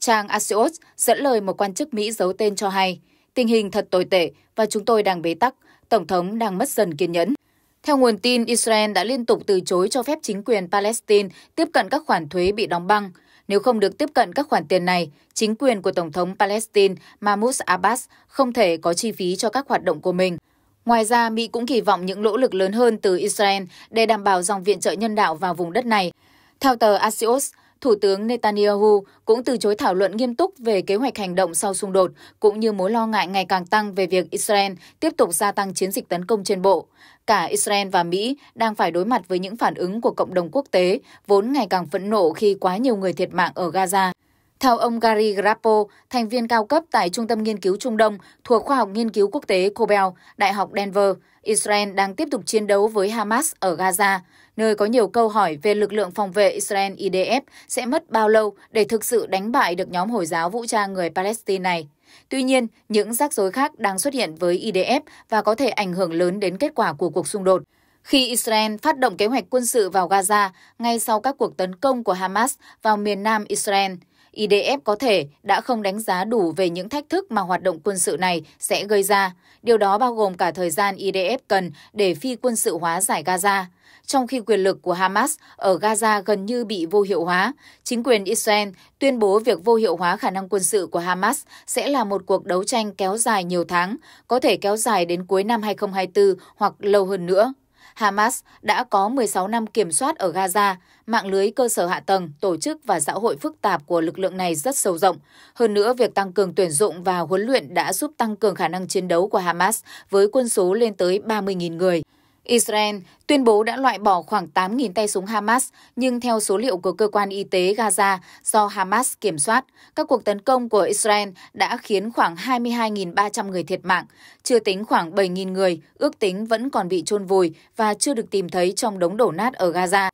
Trang Axios dẫn lời một quan chức Mỹ giấu tên cho hay, tình hình thật tồi tệ và chúng tôi đang bế tắc, Tổng thống đang mất dần kiên nhẫn. Theo nguồn tin, Israel đã liên tục từ chối cho phép chính quyền Palestine tiếp cận các khoản thuế bị đóng băng. Nếu không được tiếp cận các khoản tiền này, chính quyền của Tổng thống Palestine Mahmoud Abbas không thể có chi phí cho các hoạt động của mình. Ngoài ra, Mỹ cũng kỳ vọng những nỗ lực lớn hơn từ Israel để đảm bảo dòng viện trợ nhân đạo vào vùng đất này. Theo tờ Axios, Thủ tướng Netanyahu cũng từ chối thảo luận nghiêm túc về kế hoạch hành động sau xung đột, cũng như mối lo ngại ngày càng tăng về việc Israel tiếp tục gia tăng chiến dịch tấn công trên bộ. Cả Israel và Mỹ đang phải đối mặt với những phản ứng của cộng đồng quốc tế, vốn ngày càng phẫn nộ khi quá nhiều người thiệt mạng ở Gaza. Theo ông Gary Grappo, thành viên cao cấp tại Trung tâm Nghiên cứu Trung Đông thuộc Khoa học Nghiên cứu Quốc tế Cobell, Đại học Denver, Israel đang tiếp tục chiến đấu với Hamas ở Gaza, nơi có nhiều câu hỏi về lực lượng phòng vệ Israel IDF sẽ mất bao lâu để thực sự đánh bại được nhóm Hồi giáo vũ trang người Palestine này. Tuy nhiên, những rắc rối khác đang xuất hiện với IDF và có thể ảnh hưởng lớn đến kết quả của cuộc xung đột. Khi Israel phát động kế hoạch quân sự vào Gaza ngay sau các cuộc tấn công của Hamas vào miền nam Israel, IDF có thể đã không đánh giá đủ về những thách thức mà hoạt động quân sự này sẽ gây ra. Điều đó bao gồm cả thời gian IDF cần để phi quân sự hóa dải Gaza. Trong khi quyền lực của Hamas ở Gaza gần như bị vô hiệu hóa, chính quyền Israel tuyên bố việc vô hiệu hóa khả năng quân sự của Hamas sẽ là một cuộc đấu tranh kéo dài nhiều tháng, có thể kéo dài đến cuối năm 2024 hoặc lâu hơn nữa. Hamas đã có 16 năm kiểm soát ở Gaza, mạng lưới cơ sở hạ tầng, tổ chức và xã hội phức tạp của lực lượng này rất sâu rộng. Hơn nữa, việc tăng cường tuyển dụng và huấn luyện đã giúp tăng cường khả năng chiến đấu của Hamas với quân số lên tới 30.000 người. Israel tuyên bố đã loại bỏ khoảng 8.000 tay súng Hamas, nhưng theo số liệu của cơ quan y tế Gaza do Hamas kiểm soát, các cuộc tấn công của Israel đã khiến khoảng 22.300 người thiệt mạng, chưa tính khoảng 7.000 người ước tính vẫn còn bị chôn vùi và chưa được tìm thấy trong đống đổ nát ở Gaza.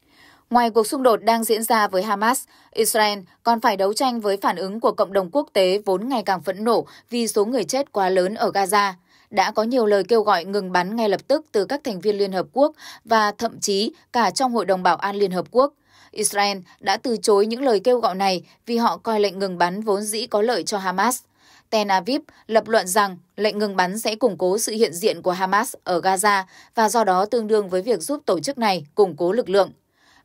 Ngoài cuộc xung đột đang diễn ra với Hamas, Israel còn phải đấu tranh với phản ứng của cộng đồng quốc tế vốn ngày càng phẫn nộ vì số người chết quá lớn ở Gaza. Đã có nhiều lời kêu gọi ngừng bắn ngay lập tức từ các thành viên Liên Hợp Quốc và thậm chí cả trong Hội đồng Bảo an Liên Hợp Quốc. Israel đã từ chối những lời kêu gọi này vì họ coi lệnh ngừng bắn vốn dĩ có lợi cho Hamas. Tel Aviv lập luận rằng lệnh ngừng bắn sẽ củng cố sự hiện diện của Hamas ở Gaza và do đó tương đương với việc giúp tổ chức này củng cố lực lượng.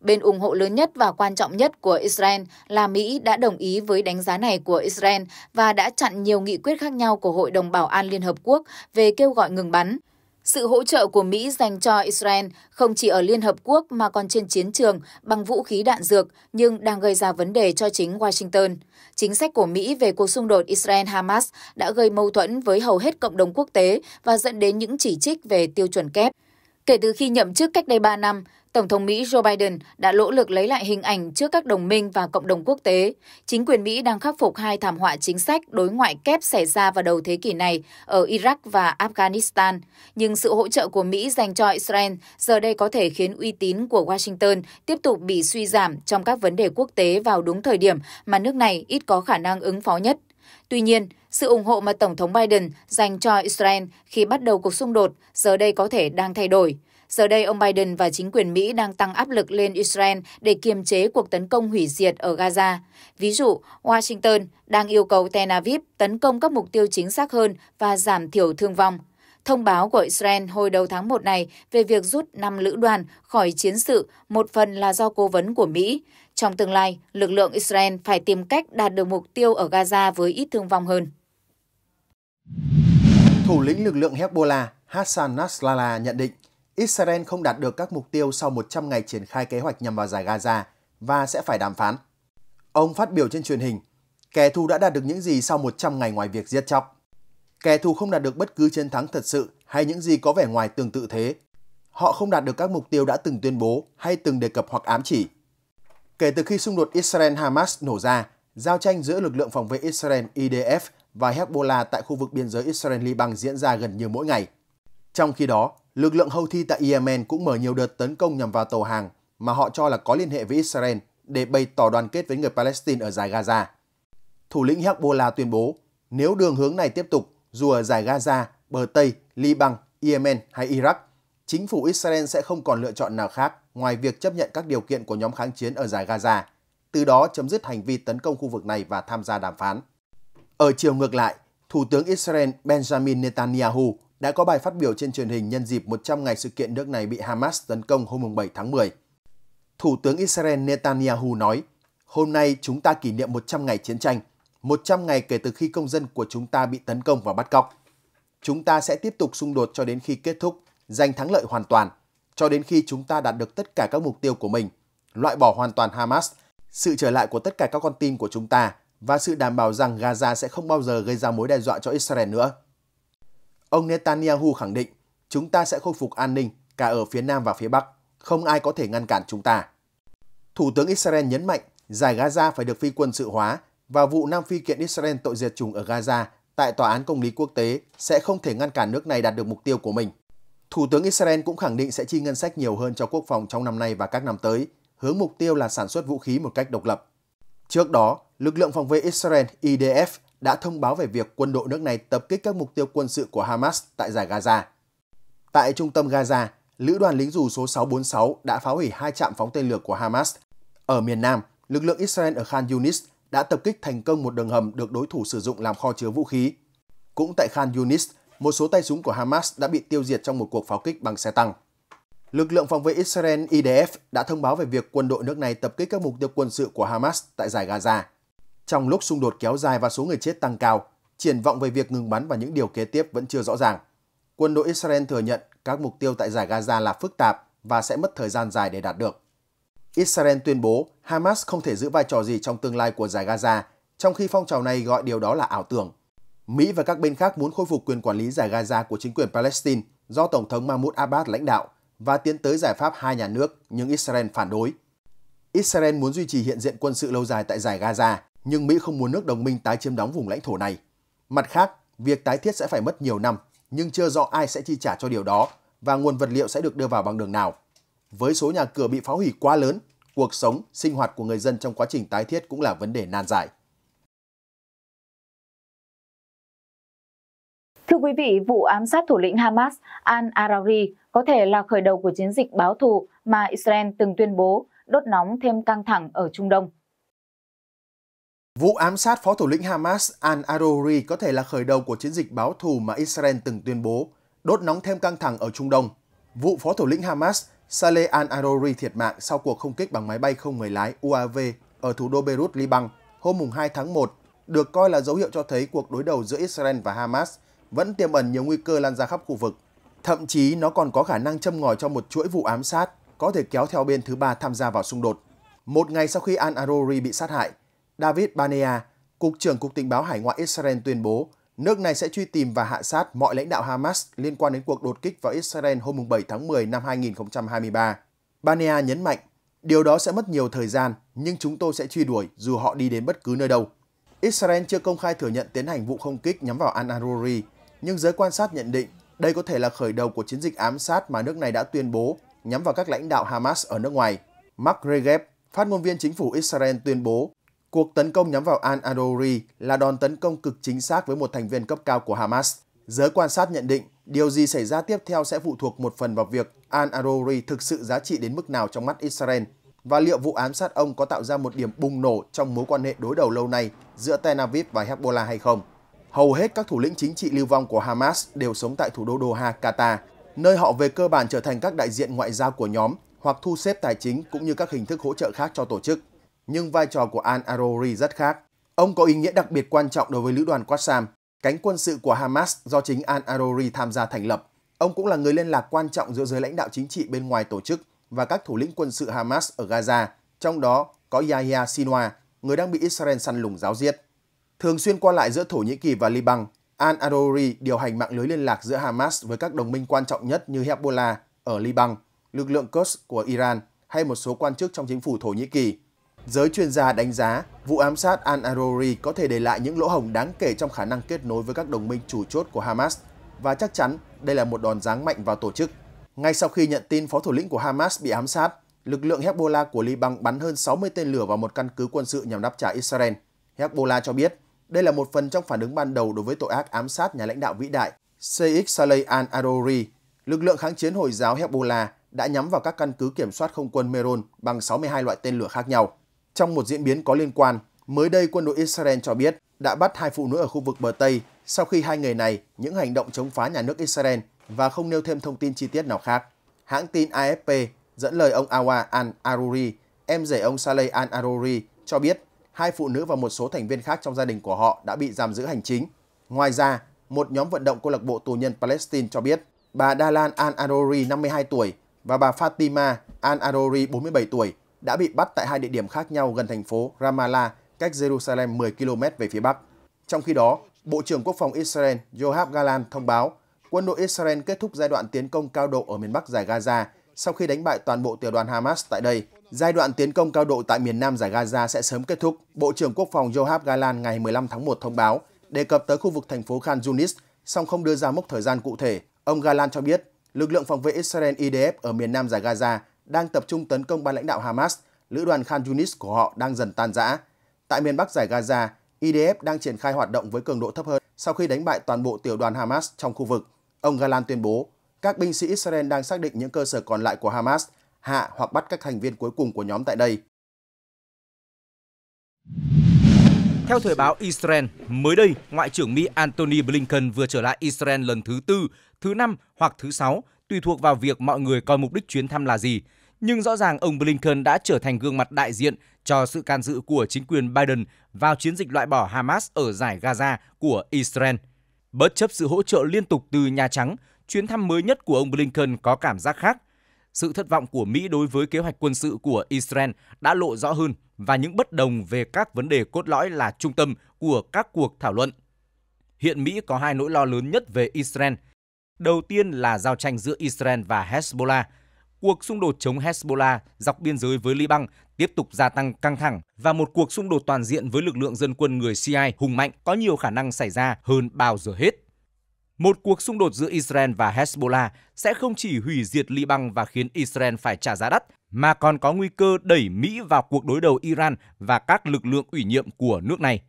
Bên ủng hộ lớn nhất và quan trọng nhất của Israel là Mỹ đã đồng ý với đánh giá này của Israel và đã chặn nhiều nghị quyết khác nhau của Hội đồng Bảo an Liên Hợp Quốc về kêu gọi ngừng bắn. Sự hỗ trợ của Mỹ dành cho Israel không chỉ ở Liên Hợp Quốc mà còn trên chiến trường bằng vũ khí đạn dược nhưng đang gây ra vấn đề cho chính Washington. Chính sách của Mỹ về cuộc xung đột Israel-Hamas đã gây mâu thuẫn với hầu hết cộng đồng quốc tế và dẫn đến những chỉ trích về tiêu chuẩn kép. Kể từ khi nhậm chức cách đây 3 năm, Tổng thống Mỹ Joe Biden đã nỗ lực lấy lại hình ảnh trước các đồng minh và cộng đồng quốc tế. Chính quyền Mỹ đang khắc phục hai thảm họa chính sách đối ngoại kép xảy ra vào đầu thế kỷ này ở Iraq và Afghanistan. Nhưng sự hỗ trợ của Mỹ dành cho Israel giờ đây có thể khiến uy tín của Washington tiếp tục bị suy giảm trong các vấn đề quốc tế vào đúng thời điểm mà nước này ít có khả năng ứng phó nhất. Tuy nhiên, sự ủng hộ mà Tổng thống Biden dành cho Israel khi bắt đầu cuộc xung đột giờ đây có thể đang thay đổi. Giờ đây, ông Biden và chính quyền Mỹ đang tăng áp lực lên Israel để kiềm chế cuộc tấn công hủy diệt ở Gaza. Ví dụ, Washington đang yêu cầu Tel Aviv tấn công các mục tiêu chính xác hơn và giảm thiểu thương vong. Thông báo của Israel hồi đầu tháng 1 này về việc rút 5 lữ đoàn khỏi chiến sự một phần là do cố vấn của Mỹ. Trong tương lai, lực lượng Israel phải tìm cách đạt được mục tiêu ở Gaza với ít thương vong hơn. Thủ lĩnh lực lượng Hezbollah Hassan Nasrallah nhận định Israel không đạt được các mục tiêu sau 100 ngày triển khai kế hoạch nhằm vào dải Gaza và sẽ phải đàm phán. Ông phát biểu trên truyền hình, kẻ thù đã đạt được những gì sau 100 ngày ngoài việc giết chóc. Kẻ thù không đạt được bất cứ chiến thắng thật sự hay những gì có vẻ ngoài tương tự thế. Họ không đạt được các mục tiêu đã từng tuyên bố hay từng đề cập hoặc ám chỉ. Kể từ khi xung đột Israel-Hamas nổ ra, giao tranh giữa lực lượng phòng vệ Israel IDF và Hezbollah tại khu vực biên giới Israel-Liban diễn ra gần như mỗi ngày. Trong khi đó, lực lượng Houthi tại Yemen cũng mở nhiều đợt tấn công nhằm vào tàu hàng mà họ cho là có liên hệ với Israel để bày tỏ đoàn kết với người Palestine ở dải Gaza. Thủ lĩnh Hezbollah tuyên bố, nếu đường hướng này tiếp tục, dù ở dải Gaza, bờ Tây, Liban, Yemen hay Iraq, chính phủ Israel sẽ không còn lựa chọn nào khác ngoài việc chấp nhận các điều kiện của nhóm kháng chiến ở dải Gaza, từ đó chấm dứt hành vi tấn công khu vực này và tham gia đàm phán. Ở chiều ngược lại, Thủ tướng Israel Benjamin Netanyahu đã có bài phát biểu trên truyền hình nhân dịp 100 ngày sự kiện nước này bị Hamas tấn công hôm 7 tháng 10. Thủ tướng Israel Netanyahu nói, hôm nay chúng ta kỷ niệm 100 ngày chiến tranh, 100 ngày kể từ khi công dân của chúng ta bị tấn công và bắt cóc. Chúng ta sẽ tiếp tục xung đột cho đến khi kết thúc, giành thắng lợi hoàn toàn, cho đến khi chúng ta đạt được tất cả các mục tiêu của mình, loại bỏ hoàn toàn Hamas, sự trở lại của tất cả các con tin của chúng ta và sự đảm bảo rằng Gaza sẽ không bao giờ gây ra mối đe dọa cho Israel nữa. Ông Netanyahu khẳng định, chúng ta sẽ khôi phục an ninh cả ở phía Nam và phía Bắc, không ai có thể ngăn cản chúng ta. Thủ tướng Israel nhấn mạnh, dải Gaza phải được phi quân sự hóa và vụ Nam Phi kiện Israel tội diệt chủng ở Gaza tại Tòa án Công lý Quốc tế sẽ không thể ngăn cản nước này đạt được mục tiêu của mình. Thủ tướng Israel cũng khẳng định sẽ chi ngân sách nhiều hơn cho quốc phòng trong năm nay và các năm tới, hướng mục tiêu là sản xuất vũ khí một cách độc lập. Trước đó, lực lượng phòng vệ Israel IDF đã thông báo về việc quân đội nước này tập kích các mục tiêu quân sự của Hamas tại dải Gaza. Tại trung tâm Gaza, Lữ đoàn lính dù số 646 đã phá hủy 2 trạm phóng tên lửa của Hamas. Ở miền Nam, lực lượng Israel ở Khan Yunis đã tập kích thành công một đường hầm được đối thủ sử dụng làm kho chứa vũ khí. Cũng tại Khan Yunis, một số tay súng của Hamas đã bị tiêu diệt trong một cuộc pháo kích bằng xe tăng. Lực lượng phòng vệ Israel IDF đã thông báo về việc quân đội nước này tập kích các mục tiêu quân sự của Hamas tại dải Gaza. Trong lúc xung đột kéo dài và số người chết tăng cao, triển vọng về việc ngừng bắn và những điều kế tiếp vẫn chưa rõ ràng. Quân đội Israel thừa nhận các mục tiêu tại dải Gaza là phức tạp và sẽ mất thời gian dài để đạt được. Israel tuyên bố Hamas không thể giữ vai trò gì trong tương lai của dải Gaza, trong khi phong trào này gọi điều đó là ảo tưởng. Mỹ và các bên khác muốn khôi phục quyền quản lý dải Gaza của chính quyền Palestine do Tổng thống Mahmoud Abbas lãnh đạo và tiến tới giải pháp hai nhà nước, nhưng Israel phản đối. Israel muốn duy trì hiện diện quân sự lâu dài tại dải Gaza, nhưng Mỹ không muốn nước đồng minh tái chiếm đóng vùng lãnh thổ này. Mặt khác, việc tái thiết sẽ phải mất nhiều năm, nhưng chưa rõ ai sẽ chi trả cho điều đó và nguồn vật liệu sẽ được đưa vào bằng đường nào. Với số nhà cửa bị phá hủy quá lớn, cuộc sống, sinh hoạt của người dân trong quá trình tái thiết cũng là vấn đề nan giải. Thưa quý vị, vụ ám sát thủ lĩnh Hamas al-Arouri có thể là khởi đầu của chiến dịch báo thù mà Israel từng tuyên bố, đốt nóng thêm căng thẳng ở Trung Đông. Vụ ám sát phó thủ lĩnh Hamas al-Arouri có thể là khởi đầu của chiến dịch báo thù mà Israel từng tuyên bố, đốt nóng thêm căng thẳng ở Trung Đông. Vụ phó thủ lĩnh Hamas Saleh al-Arouri thiệt mạng sau cuộc không kích bằng máy bay không người lái UAV ở thủ đô Beirut, Liban hôm 2 tháng 1 được coi là dấu hiệu cho thấy cuộc đối đầu giữa Israel và Hamas vẫn tiềm ẩn nhiều nguy cơ lan ra khắp khu vực. Thậm chí nó còn có khả năng châm ngòi cho một chuỗi vụ ám sát có thể kéo theo bên thứ ba tham gia vào xung đột. Một ngày sau khi al-Arouri bị sát hại, David Banea, Cục trưởng Cục Tình báo Hải ngoại Israel tuyên bố Nước này sẽ truy tìm và hạ sát mọi lãnh đạo Hamas liên quan đến cuộc đột kích vào Israel hôm 7 tháng 10 năm 2023. Banea nhấn mạnh, điều đó sẽ mất nhiều thời gian, nhưng chúng tôi sẽ truy đuổi dù họ đi đến bất cứ nơi đâu. Israel chưa công khai thừa nhận tiến hành vụ không kích nhắm vào Al-Arouri, nhưng giới quan sát nhận định đây có thể là khởi đầu của chiến dịch ám sát mà nước này đã tuyên bố nhắm vào các lãnh đạo Hamas ở nước ngoài. Mark Regeb, phát ngôn viên chính phủ Israel tuyên bố, cuộc tấn công nhắm vào Al-Arouri là đòn tấn công cực chính xác với một thành viên cấp cao của Hamas. Giới quan sát nhận định điều gì xảy ra tiếp theo sẽ phụ thuộc một phần vào việc Al-Arouri thực sự giá trị đến mức nào trong mắt Israel và liệu vụ ám sát ông có tạo ra một điểm bùng nổ trong mối quan hệ đối đầu lâu nay giữa Tel Aviv và Hezbollah hay không. Hầu hết các thủ lĩnh chính trị lưu vong của Hamas đều sống tại thủ đô Doha, Qatar, nơi họ về cơ bản trở thành các đại diện ngoại giao của nhóm hoặc thu xếp tài chính cũng như các hình thức hỗ trợ khác cho tổ chức. Nhưng vai trò của Al-Arouri rất khác. Ông có ý nghĩa đặc biệt quan trọng đối với lữ đoàn Qassam, cánh quân sự của Hamas do chính Al-Arouri tham gia thành lập. Ông cũng là người liên lạc quan trọng giữa giới lãnh đạo chính trị bên ngoài tổ chức và các thủ lĩnh quân sự Hamas ở Gaza, trong đó có Yahya Sinwar, người đang bị Israel săn lùng giáo giết. Thường xuyên qua lại giữa Thổ Nhĩ Kỳ và Liban, Al-Arouri điều hành mạng lưới liên lạc giữa Hamas với các đồng minh quan trọng nhất như Hezbollah ở Liban, lực lượng Quds của Iran hay một số quan chức trong chính phủ Thổ Nhĩ Kỳ. Giới chuyên gia đánh giá vụ ám sát Al-Arouri có thể để lại những lỗ hổng đáng kể trong khả năng kết nối với các đồng minh chủ chốt của Hamas và chắc chắn đây là một đòn giáng mạnh vào tổ chức. Ngay sau khi nhận tin phó thủ lĩnh của Hamas bị ám sát, lực lượng Hezbollah của Liban bắn hơn 60 tên lửa vào một căn cứ quân sự nhằm đáp trả Israel. Hezbollah cho biết đây là một phần trong phản ứng ban đầu đối với tội ác ám sát nhà lãnh đạo vĩ đại Sheikh Saleh al-Arouri. Lực lượng kháng chiến Hồi giáo Hezbollah đã nhắm vào các căn cứ kiểm soát không quân Meron bằng 62 loại tên lửa khác nhau. Trong một diễn biến có liên quan, mới đây quân đội Israel cho biết đã bắt 2 phụ nữ ở khu vực bờ Tây sau khi 2 ngày này những hành động chống phá nhà nước Israel và không nêu thêm thông tin chi tiết nào khác. Hãng tin AFP dẫn lời ông Awa al-Arouri, em rể ông Saleh al-Arouri, cho biết 2 phụ nữ và một số thành viên khác trong gia đình của họ đã bị giam giữ hành chính. Ngoài ra, một nhóm vận động câu lạc bộ tù nhân Palestine cho biết bà Dalan al-Arouri, 52 tuổi, và bà Fatima al-Arouri, 47 tuổi, đã bị bắt tại 2 địa điểm khác nhau gần thành phố Ramallah, cách Jerusalem 10 km về phía Bắc. Trong khi đó, Bộ trưởng Quốc phòng Israel Yoav Gallant thông báo quân đội Israel kết thúc giai đoạn tiến công cao độ ở miền Bắc Dải Gaza sau khi đánh bại toàn bộ tiểu đoàn Hamas tại đây. Giai đoạn tiến công cao độ tại miền Nam Dải Gaza sẽ sớm kết thúc, Bộ trưởng Quốc phòng Yoav Gallant ngày 15 tháng 1 thông báo, đề cập tới khu vực thành phố Khan Yunis, song không đưa ra mốc thời gian cụ thể. Ông Gallant cho biết, lực lượng phòng vệ Israel IDF ở miền Nam Dải Gaza đang tập trung tấn công ban lãnh đạo Hamas, lữ đoàn Khan Yunis của họ đang dần tan rã. Tại miền Bắc Dải Gaza, IDF đang triển khai hoạt động với cường độ thấp hơn sau khi đánh bại toàn bộ tiểu đoàn Hamas trong khu vực. Ông Gallant tuyên bố, các binh sĩ Israel đang xác định những cơ sở còn lại của Hamas, hạ hoặc bắt các thành viên cuối cùng của nhóm tại đây. Theo thời báo Israel, mới đây, Ngoại trưởng Mỹ Antony Blinken vừa trở lại Israel lần thứ 4, thứ 5 hoặc thứ 6, tùy thuộc vào việc mọi người coi mục đích chuyến thăm là gì. Nhưng rõ ràng ông Blinken đã trở thành gương mặt đại diện cho sự can dự của chính quyền Biden vào chiến dịch loại bỏ Hamas ở Dải Gaza của Israel. Bất chấp sự hỗ trợ liên tục từ Nhà Trắng, chuyến thăm mới nhất của ông Blinken có cảm giác khác. Sự thất vọng của Mỹ đối với kế hoạch quân sự của Israel đã lộ rõ hơn và những bất đồng về các vấn đề cốt lõi là trung tâm của các cuộc thảo luận. Hiện Mỹ có 2 nỗi lo lớn nhất về Israel. Đầu tiên là giao tranh giữa Israel và Hezbollah. Cuộc xung đột chống Hezbollah dọc biên giới với Liban tiếp tục gia tăng căng thẳng và một cuộc xung đột toàn diện với lực lượng dân quân người Shiite hùng mạnh có nhiều khả năng xảy ra hơn bao giờ hết. Một cuộc xung đột giữa Israel và Hezbollah sẽ không chỉ hủy diệt Liban và khiến Israel phải trả giá đắt, mà còn có nguy cơ đẩy Mỹ vào cuộc đối đầu Iran và các lực lượng ủy nhiệm của nước này.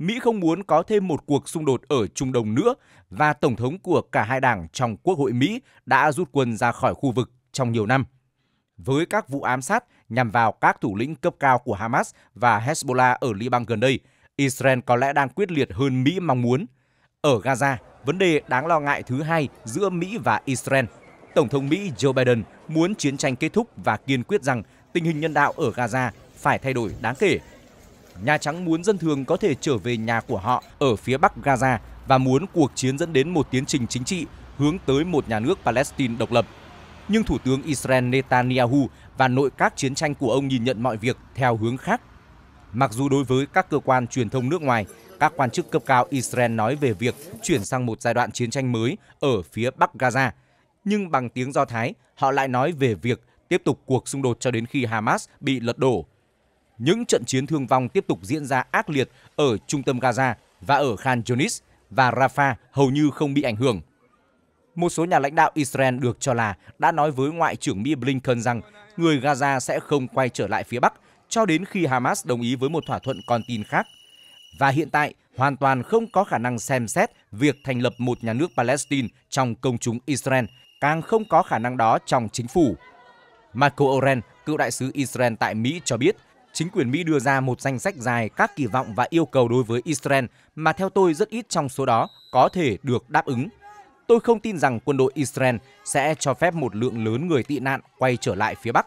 Mỹ không muốn có thêm một cuộc xung đột ở Trung Đông nữa và Tổng thống của cả 2 đảng trong Quốc hội Mỹ đã rút quân ra khỏi khu vực trong nhiều năm. Với các vụ ám sát nhằm vào các thủ lĩnh cấp cao của Hamas và Hezbollah ở Liban gần đây, Israel có lẽ đang quyết liệt hơn Mỹ mong muốn. Ở Gaza, vấn đề đáng lo ngại thứ 2 giữa Mỹ và Israel. Tổng thống Mỹ Joe Biden muốn chiến tranh kết thúc và kiên quyết rằng tình hình nhân đạo ở Gaza phải thay đổi đáng kể. Nhà Trắng muốn dân thường có thể trở về nhà của họ ở phía bắc Gaza và muốn cuộc chiến dẫn đến một tiến trình chính trị hướng tới một nhà nước Palestine độc lập. Nhưng Thủ tướng Israel Netanyahu và nội các chiến tranh của ông nhìn nhận mọi việc theo hướng khác. Mặc dù đối với các cơ quan truyền thông nước ngoài, các quan chức cấp cao Israel nói về việc chuyển sang một giai đoạn chiến tranh mới ở phía Bắc Gaza. Nhưng bằng tiếng Do Thái, họ lại nói về việc tiếp tục cuộc xung đột cho đến khi Hamas bị lật đổ. Những trận chiến thương vong tiếp tục diễn ra ác liệt ở trung tâm Gaza và ở Khan Yunis và Rafah hầu như không bị ảnh hưởng. Một số nhà lãnh đạo Israel được cho là đã nói với Ngoại trưởng Mỹ Blinken rằng người Gaza sẽ không quay trở lại phía Bắc cho đến khi Hamas đồng ý với một thỏa thuận con tin khác. Và hiện tại, hoàn toàn không có khả năng xem xét việc thành lập một nhà nước Palestine trong công chúng Israel, càng không có khả năng đó trong chính phủ. Marco Oren, cựu đại sứ Israel tại Mỹ cho biết, chính quyền Mỹ đưa ra một danh sách dài các kỳ vọng và yêu cầu đối với Israel mà theo tôi rất ít trong số đó có thể được đáp ứng. Tôi không tin rằng quân đội Israel sẽ cho phép một lượng lớn người tị nạn quay trở lại phía Bắc.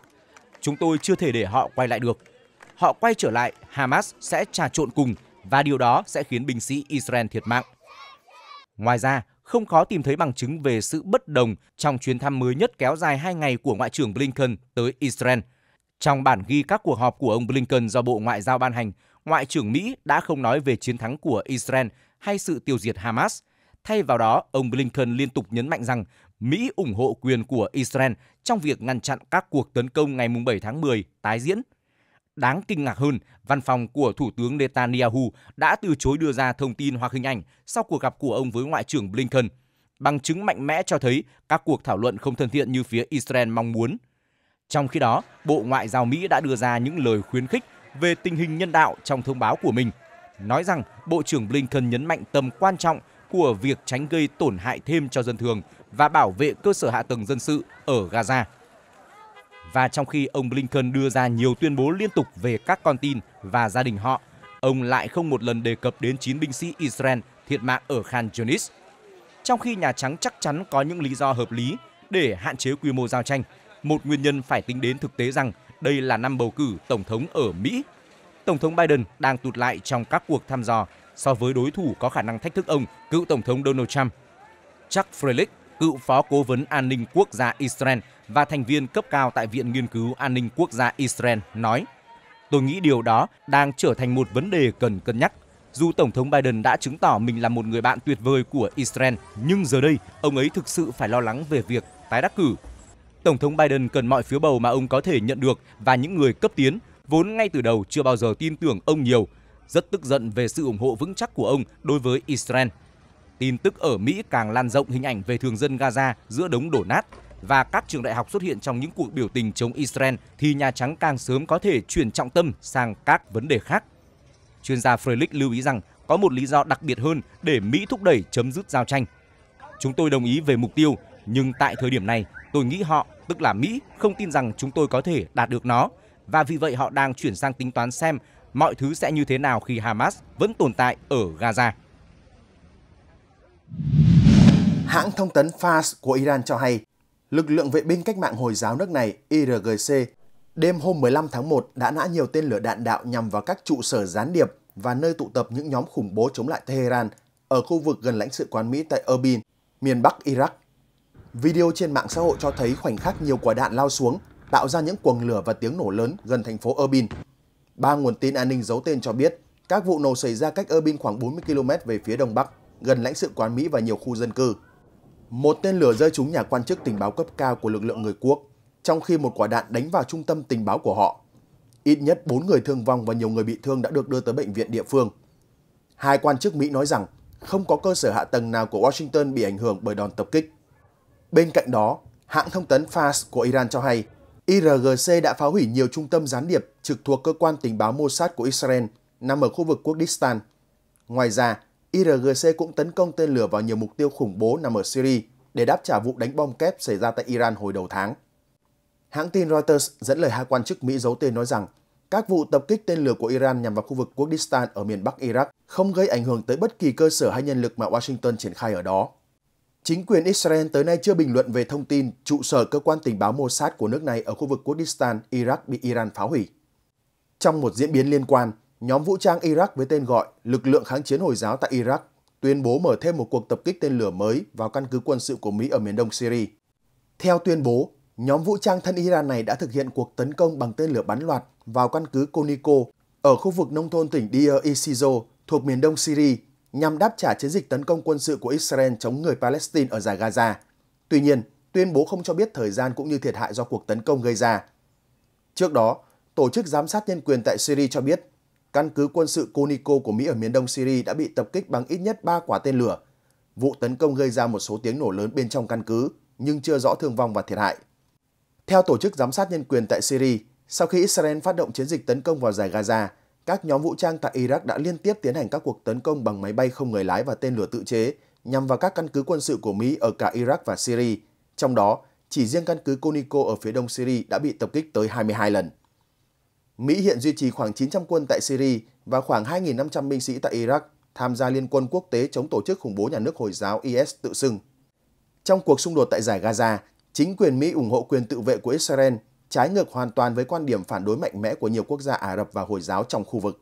Chúng tôi chưa thể để họ quay lại được. Họ quay trở lại, Hamas sẽ trà trộn cùng và điều đó sẽ khiến binh sĩ Israel thiệt mạng. Ngoài ra, không khó tìm thấy bằng chứng về sự bất đồng trong chuyến thăm mới nhất kéo dài 2 ngày của Ngoại trưởng Blinken tới Israel. Trong bản ghi các cuộc họp của ông Blinken do Bộ Ngoại giao ban hành, Ngoại trưởng Mỹ đã không nói về chiến thắng của Israel hay sự tiêu diệt Hamas. Thay vào đó, ông Blinken liên tục nhấn mạnh rằng Mỹ ủng hộ quyền của Israel trong việc ngăn chặn các cuộc tấn công ngày 7 tháng 10 tái diễn. Đáng kinh ngạc hơn, văn phòng của Thủ tướng Netanyahu đã từ chối đưa ra thông tin hoặc hình ảnh sau cuộc gặp của ông với Ngoại trưởng Blinken, bằng chứng mạnh mẽ cho thấy các cuộc thảo luận không thân thiện như phía Israel mong muốn. Trong khi đó, Bộ Ngoại giao Mỹ đã đưa ra những lời khuyến khích về tình hình nhân đạo trong thông báo của mình, nói rằng Bộ trưởng Blinken nhấn mạnh tầm quan trọng của việc tránh gây tổn hại thêm cho dân thường và bảo vệ cơ sở hạ tầng dân sự ở Gaza. Và trong khi ông Blinken đưa ra nhiều tuyên bố liên tục về các con tin và gia đình họ, ông lại không một lần đề cập đến 9 binh sĩ Israel thiệt mạng ở Khan Yunis. Trong khi Nhà Trắng chắc chắn có những lý do hợp lý để hạn chế quy mô giao tranh, một nguyên nhân phải tính đến thực tế rằng đây là năm bầu cử Tổng thống ở Mỹ. Tổng thống Biden đang tụt lại trong các cuộc thăm dò so với đối thủ có khả năng thách thức ông, cựu Tổng thống Donald Trump. Chuck Freilich, cựu phó cố vấn an ninh quốc gia Israel và thành viên cấp cao tại Viện Nghiên cứu An ninh Quốc gia Israel nói, tôi nghĩ điều đó đang trở thành một vấn đề cần cân nhắc. Dù Tổng thống Biden đã chứng tỏ mình là một người bạn tuyệt vời của Israel, nhưng giờ đây ông ấy thực sự phải lo lắng về việc tái đắc cử. Tổng thống Biden cần mọi phiếu bầu mà ông có thể nhận được và những người cấp tiến, vốn ngay từ đầu chưa bao giờ tin tưởng ông nhiều, rất tức giận về sự ủng hộ vững chắc của ông đối với Israel. Tin tức ở Mỹ càng lan rộng hình ảnh về thường dân Gaza giữa đống đổ nát và các trường đại học xuất hiện trong những cuộc biểu tình chống Israel thì Nhà Trắng càng sớm có thể chuyển trọng tâm sang các vấn đề khác. Chuyên gia Freilich lưu ý rằng có một lý do đặc biệt hơn để Mỹ thúc đẩy chấm dứt giao tranh. Chúng tôi đồng ý về mục tiêu, nhưng tại thời điểm này, tôi nghĩ họ, tức là Mỹ, không tin rằng chúng tôi có thể đạt được nó và vì vậy họ đang chuyển sang tính toán xem mọi thứ sẽ như thế nào khi Hamas vẫn tồn tại ở Gaza. Hãng thông tấn Fars của Iran cho hay, lực lượng vệ binh cách mạng Hồi giáo nước này IRGC đêm hôm 15 tháng 1 đã nã nhiều tên lửa đạn đạo nhằm vào các trụ sở gián điệp và nơi tụ tập những nhóm khủng bố chống lại Tehran ở khu vực gần lãnh sự quán Mỹ tại Erbil, miền Bắc Iraq. Video trên mạng xã hội cho thấy khoảnh khắc nhiều quả đạn lao xuống, tạo ra những quầng lửa và tiếng nổ lớn gần thành phố Erbil. 3 nguồn tin an ninh giấu tên cho biết, các vụ nổ xảy ra cách Erbil khoảng 40 km về phía đông bắc, gần lãnh sự quán Mỹ và nhiều khu dân cư. Một tên lửa rơi trúng nhà quan chức tình báo cấp cao của lực lượng người quốc, trong khi một quả đạn đánh vào trung tâm tình báo của họ. Ít nhất 4 người thương vong và nhiều người bị thương đã được đưa tới bệnh viện địa phương. 2 quan chức Mỹ nói rằng không có cơ sở hạ tầng nào của Washington bị ảnh hưởng bởi đòn tập kích. Bên cạnh đó, hãng thông tấn Fars của Iran cho hay, IRGC đã phá hủy nhiều trung tâm gián điệp trực thuộc cơ quan tình báo Mossad của Israel nằm ở khu vực Kurdistan. Ngoài ra, IRGC cũng tấn công tên lửa vào nhiều mục tiêu khủng bố nằm ở Syria để đáp trả vụ đánh bom kép xảy ra tại Iran hồi đầu tháng. Hãng tin Reuters dẫn lời 2 quan chức Mỹ giấu tên nói rằng các vụ tập kích tên lửa của Iran nhằm vào khu vực Kurdistan ở miền Bắc Iraq không gây ảnh hưởng tới bất kỳ cơ sở hay nhân lực mà Washington triển khai ở đó. Chính quyền Israel tới nay chưa bình luận về thông tin trụ sở cơ quan tình báo Mossad của nước này ở khu vực Kurdistan, Iraq bị Iran phá hủy. Trong một diễn biến liên quan, nhóm vũ trang Iraq với tên gọi Lực lượng kháng chiến Hồi giáo tại Iraq tuyên bố mở thêm một cuộc tập kích tên lửa mới vào căn cứ quân sự của Mỹ ở miền đông Syria. Theo tuyên bố, nhóm vũ trang thân Iran này đã thực hiện cuộc tấn công bằng tên lửa bắn loạt vào căn cứ Conico ở khu vực nông thôn tỉnh Deir ez-Zor thuộc miền đông Syria nhằm đáp trả chiến dịch tấn công quân sự của Israel chống người Palestine ở dải Gaza. Tuy nhiên, tuyên bố không cho biết thời gian cũng như thiệt hại do cuộc tấn công gây ra. Trước đó, Tổ chức Giám sát Nhân quyền tại Syria cho biết, căn cứ quân sự Conico của Mỹ ở miền đông Syria đã bị tập kích bằng ít nhất 3 quả tên lửa. Vụ tấn công gây ra một số tiếng nổ lớn bên trong căn cứ, nhưng chưa rõ thương vong và thiệt hại. Theo Tổ chức Giám sát Nhân quyền tại Syria, sau khi Israel phát động chiến dịch tấn công vào dải Gaza, các nhóm vũ trang tại Iraq đã liên tiếp tiến hành các cuộc tấn công bằng máy bay không người lái và tên lửa tự chế nhằm vào các căn cứ quân sự của Mỹ ở cả Iraq và Syria. Trong đó, chỉ riêng căn cứ Conico ở phía đông Syria đã bị tập kích tới 22 lần. Mỹ hiện duy trì khoảng 900 quân tại Syria và khoảng 2.500 binh sĩ tại Iraq tham gia liên quân quốc tế chống tổ chức khủng bố nhà nước Hồi giáo IS tự xưng. Trong cuộc xung đột tại dải Gaza, chính quyền Mỹ ủng hộ quyền tự vệ của Israel, trái ngược hoàn toàn với quan điểm phản đối mạnh mẽ của nhiều quốc gia Ả Rập và Hồi giáo trong khu vực.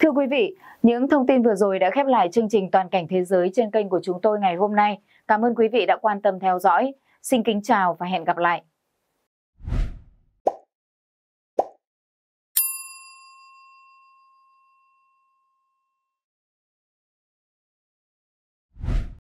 Thưa quý vị, những thông tin vừa rồi đã khép lại chương trình Toàn cảnh thế giới trên kênh của chúng tôi ngày hôm nay. Cảm ơn quý vị đã quan tâm theo dõi. Xin kính chào và hẹn gặp lại!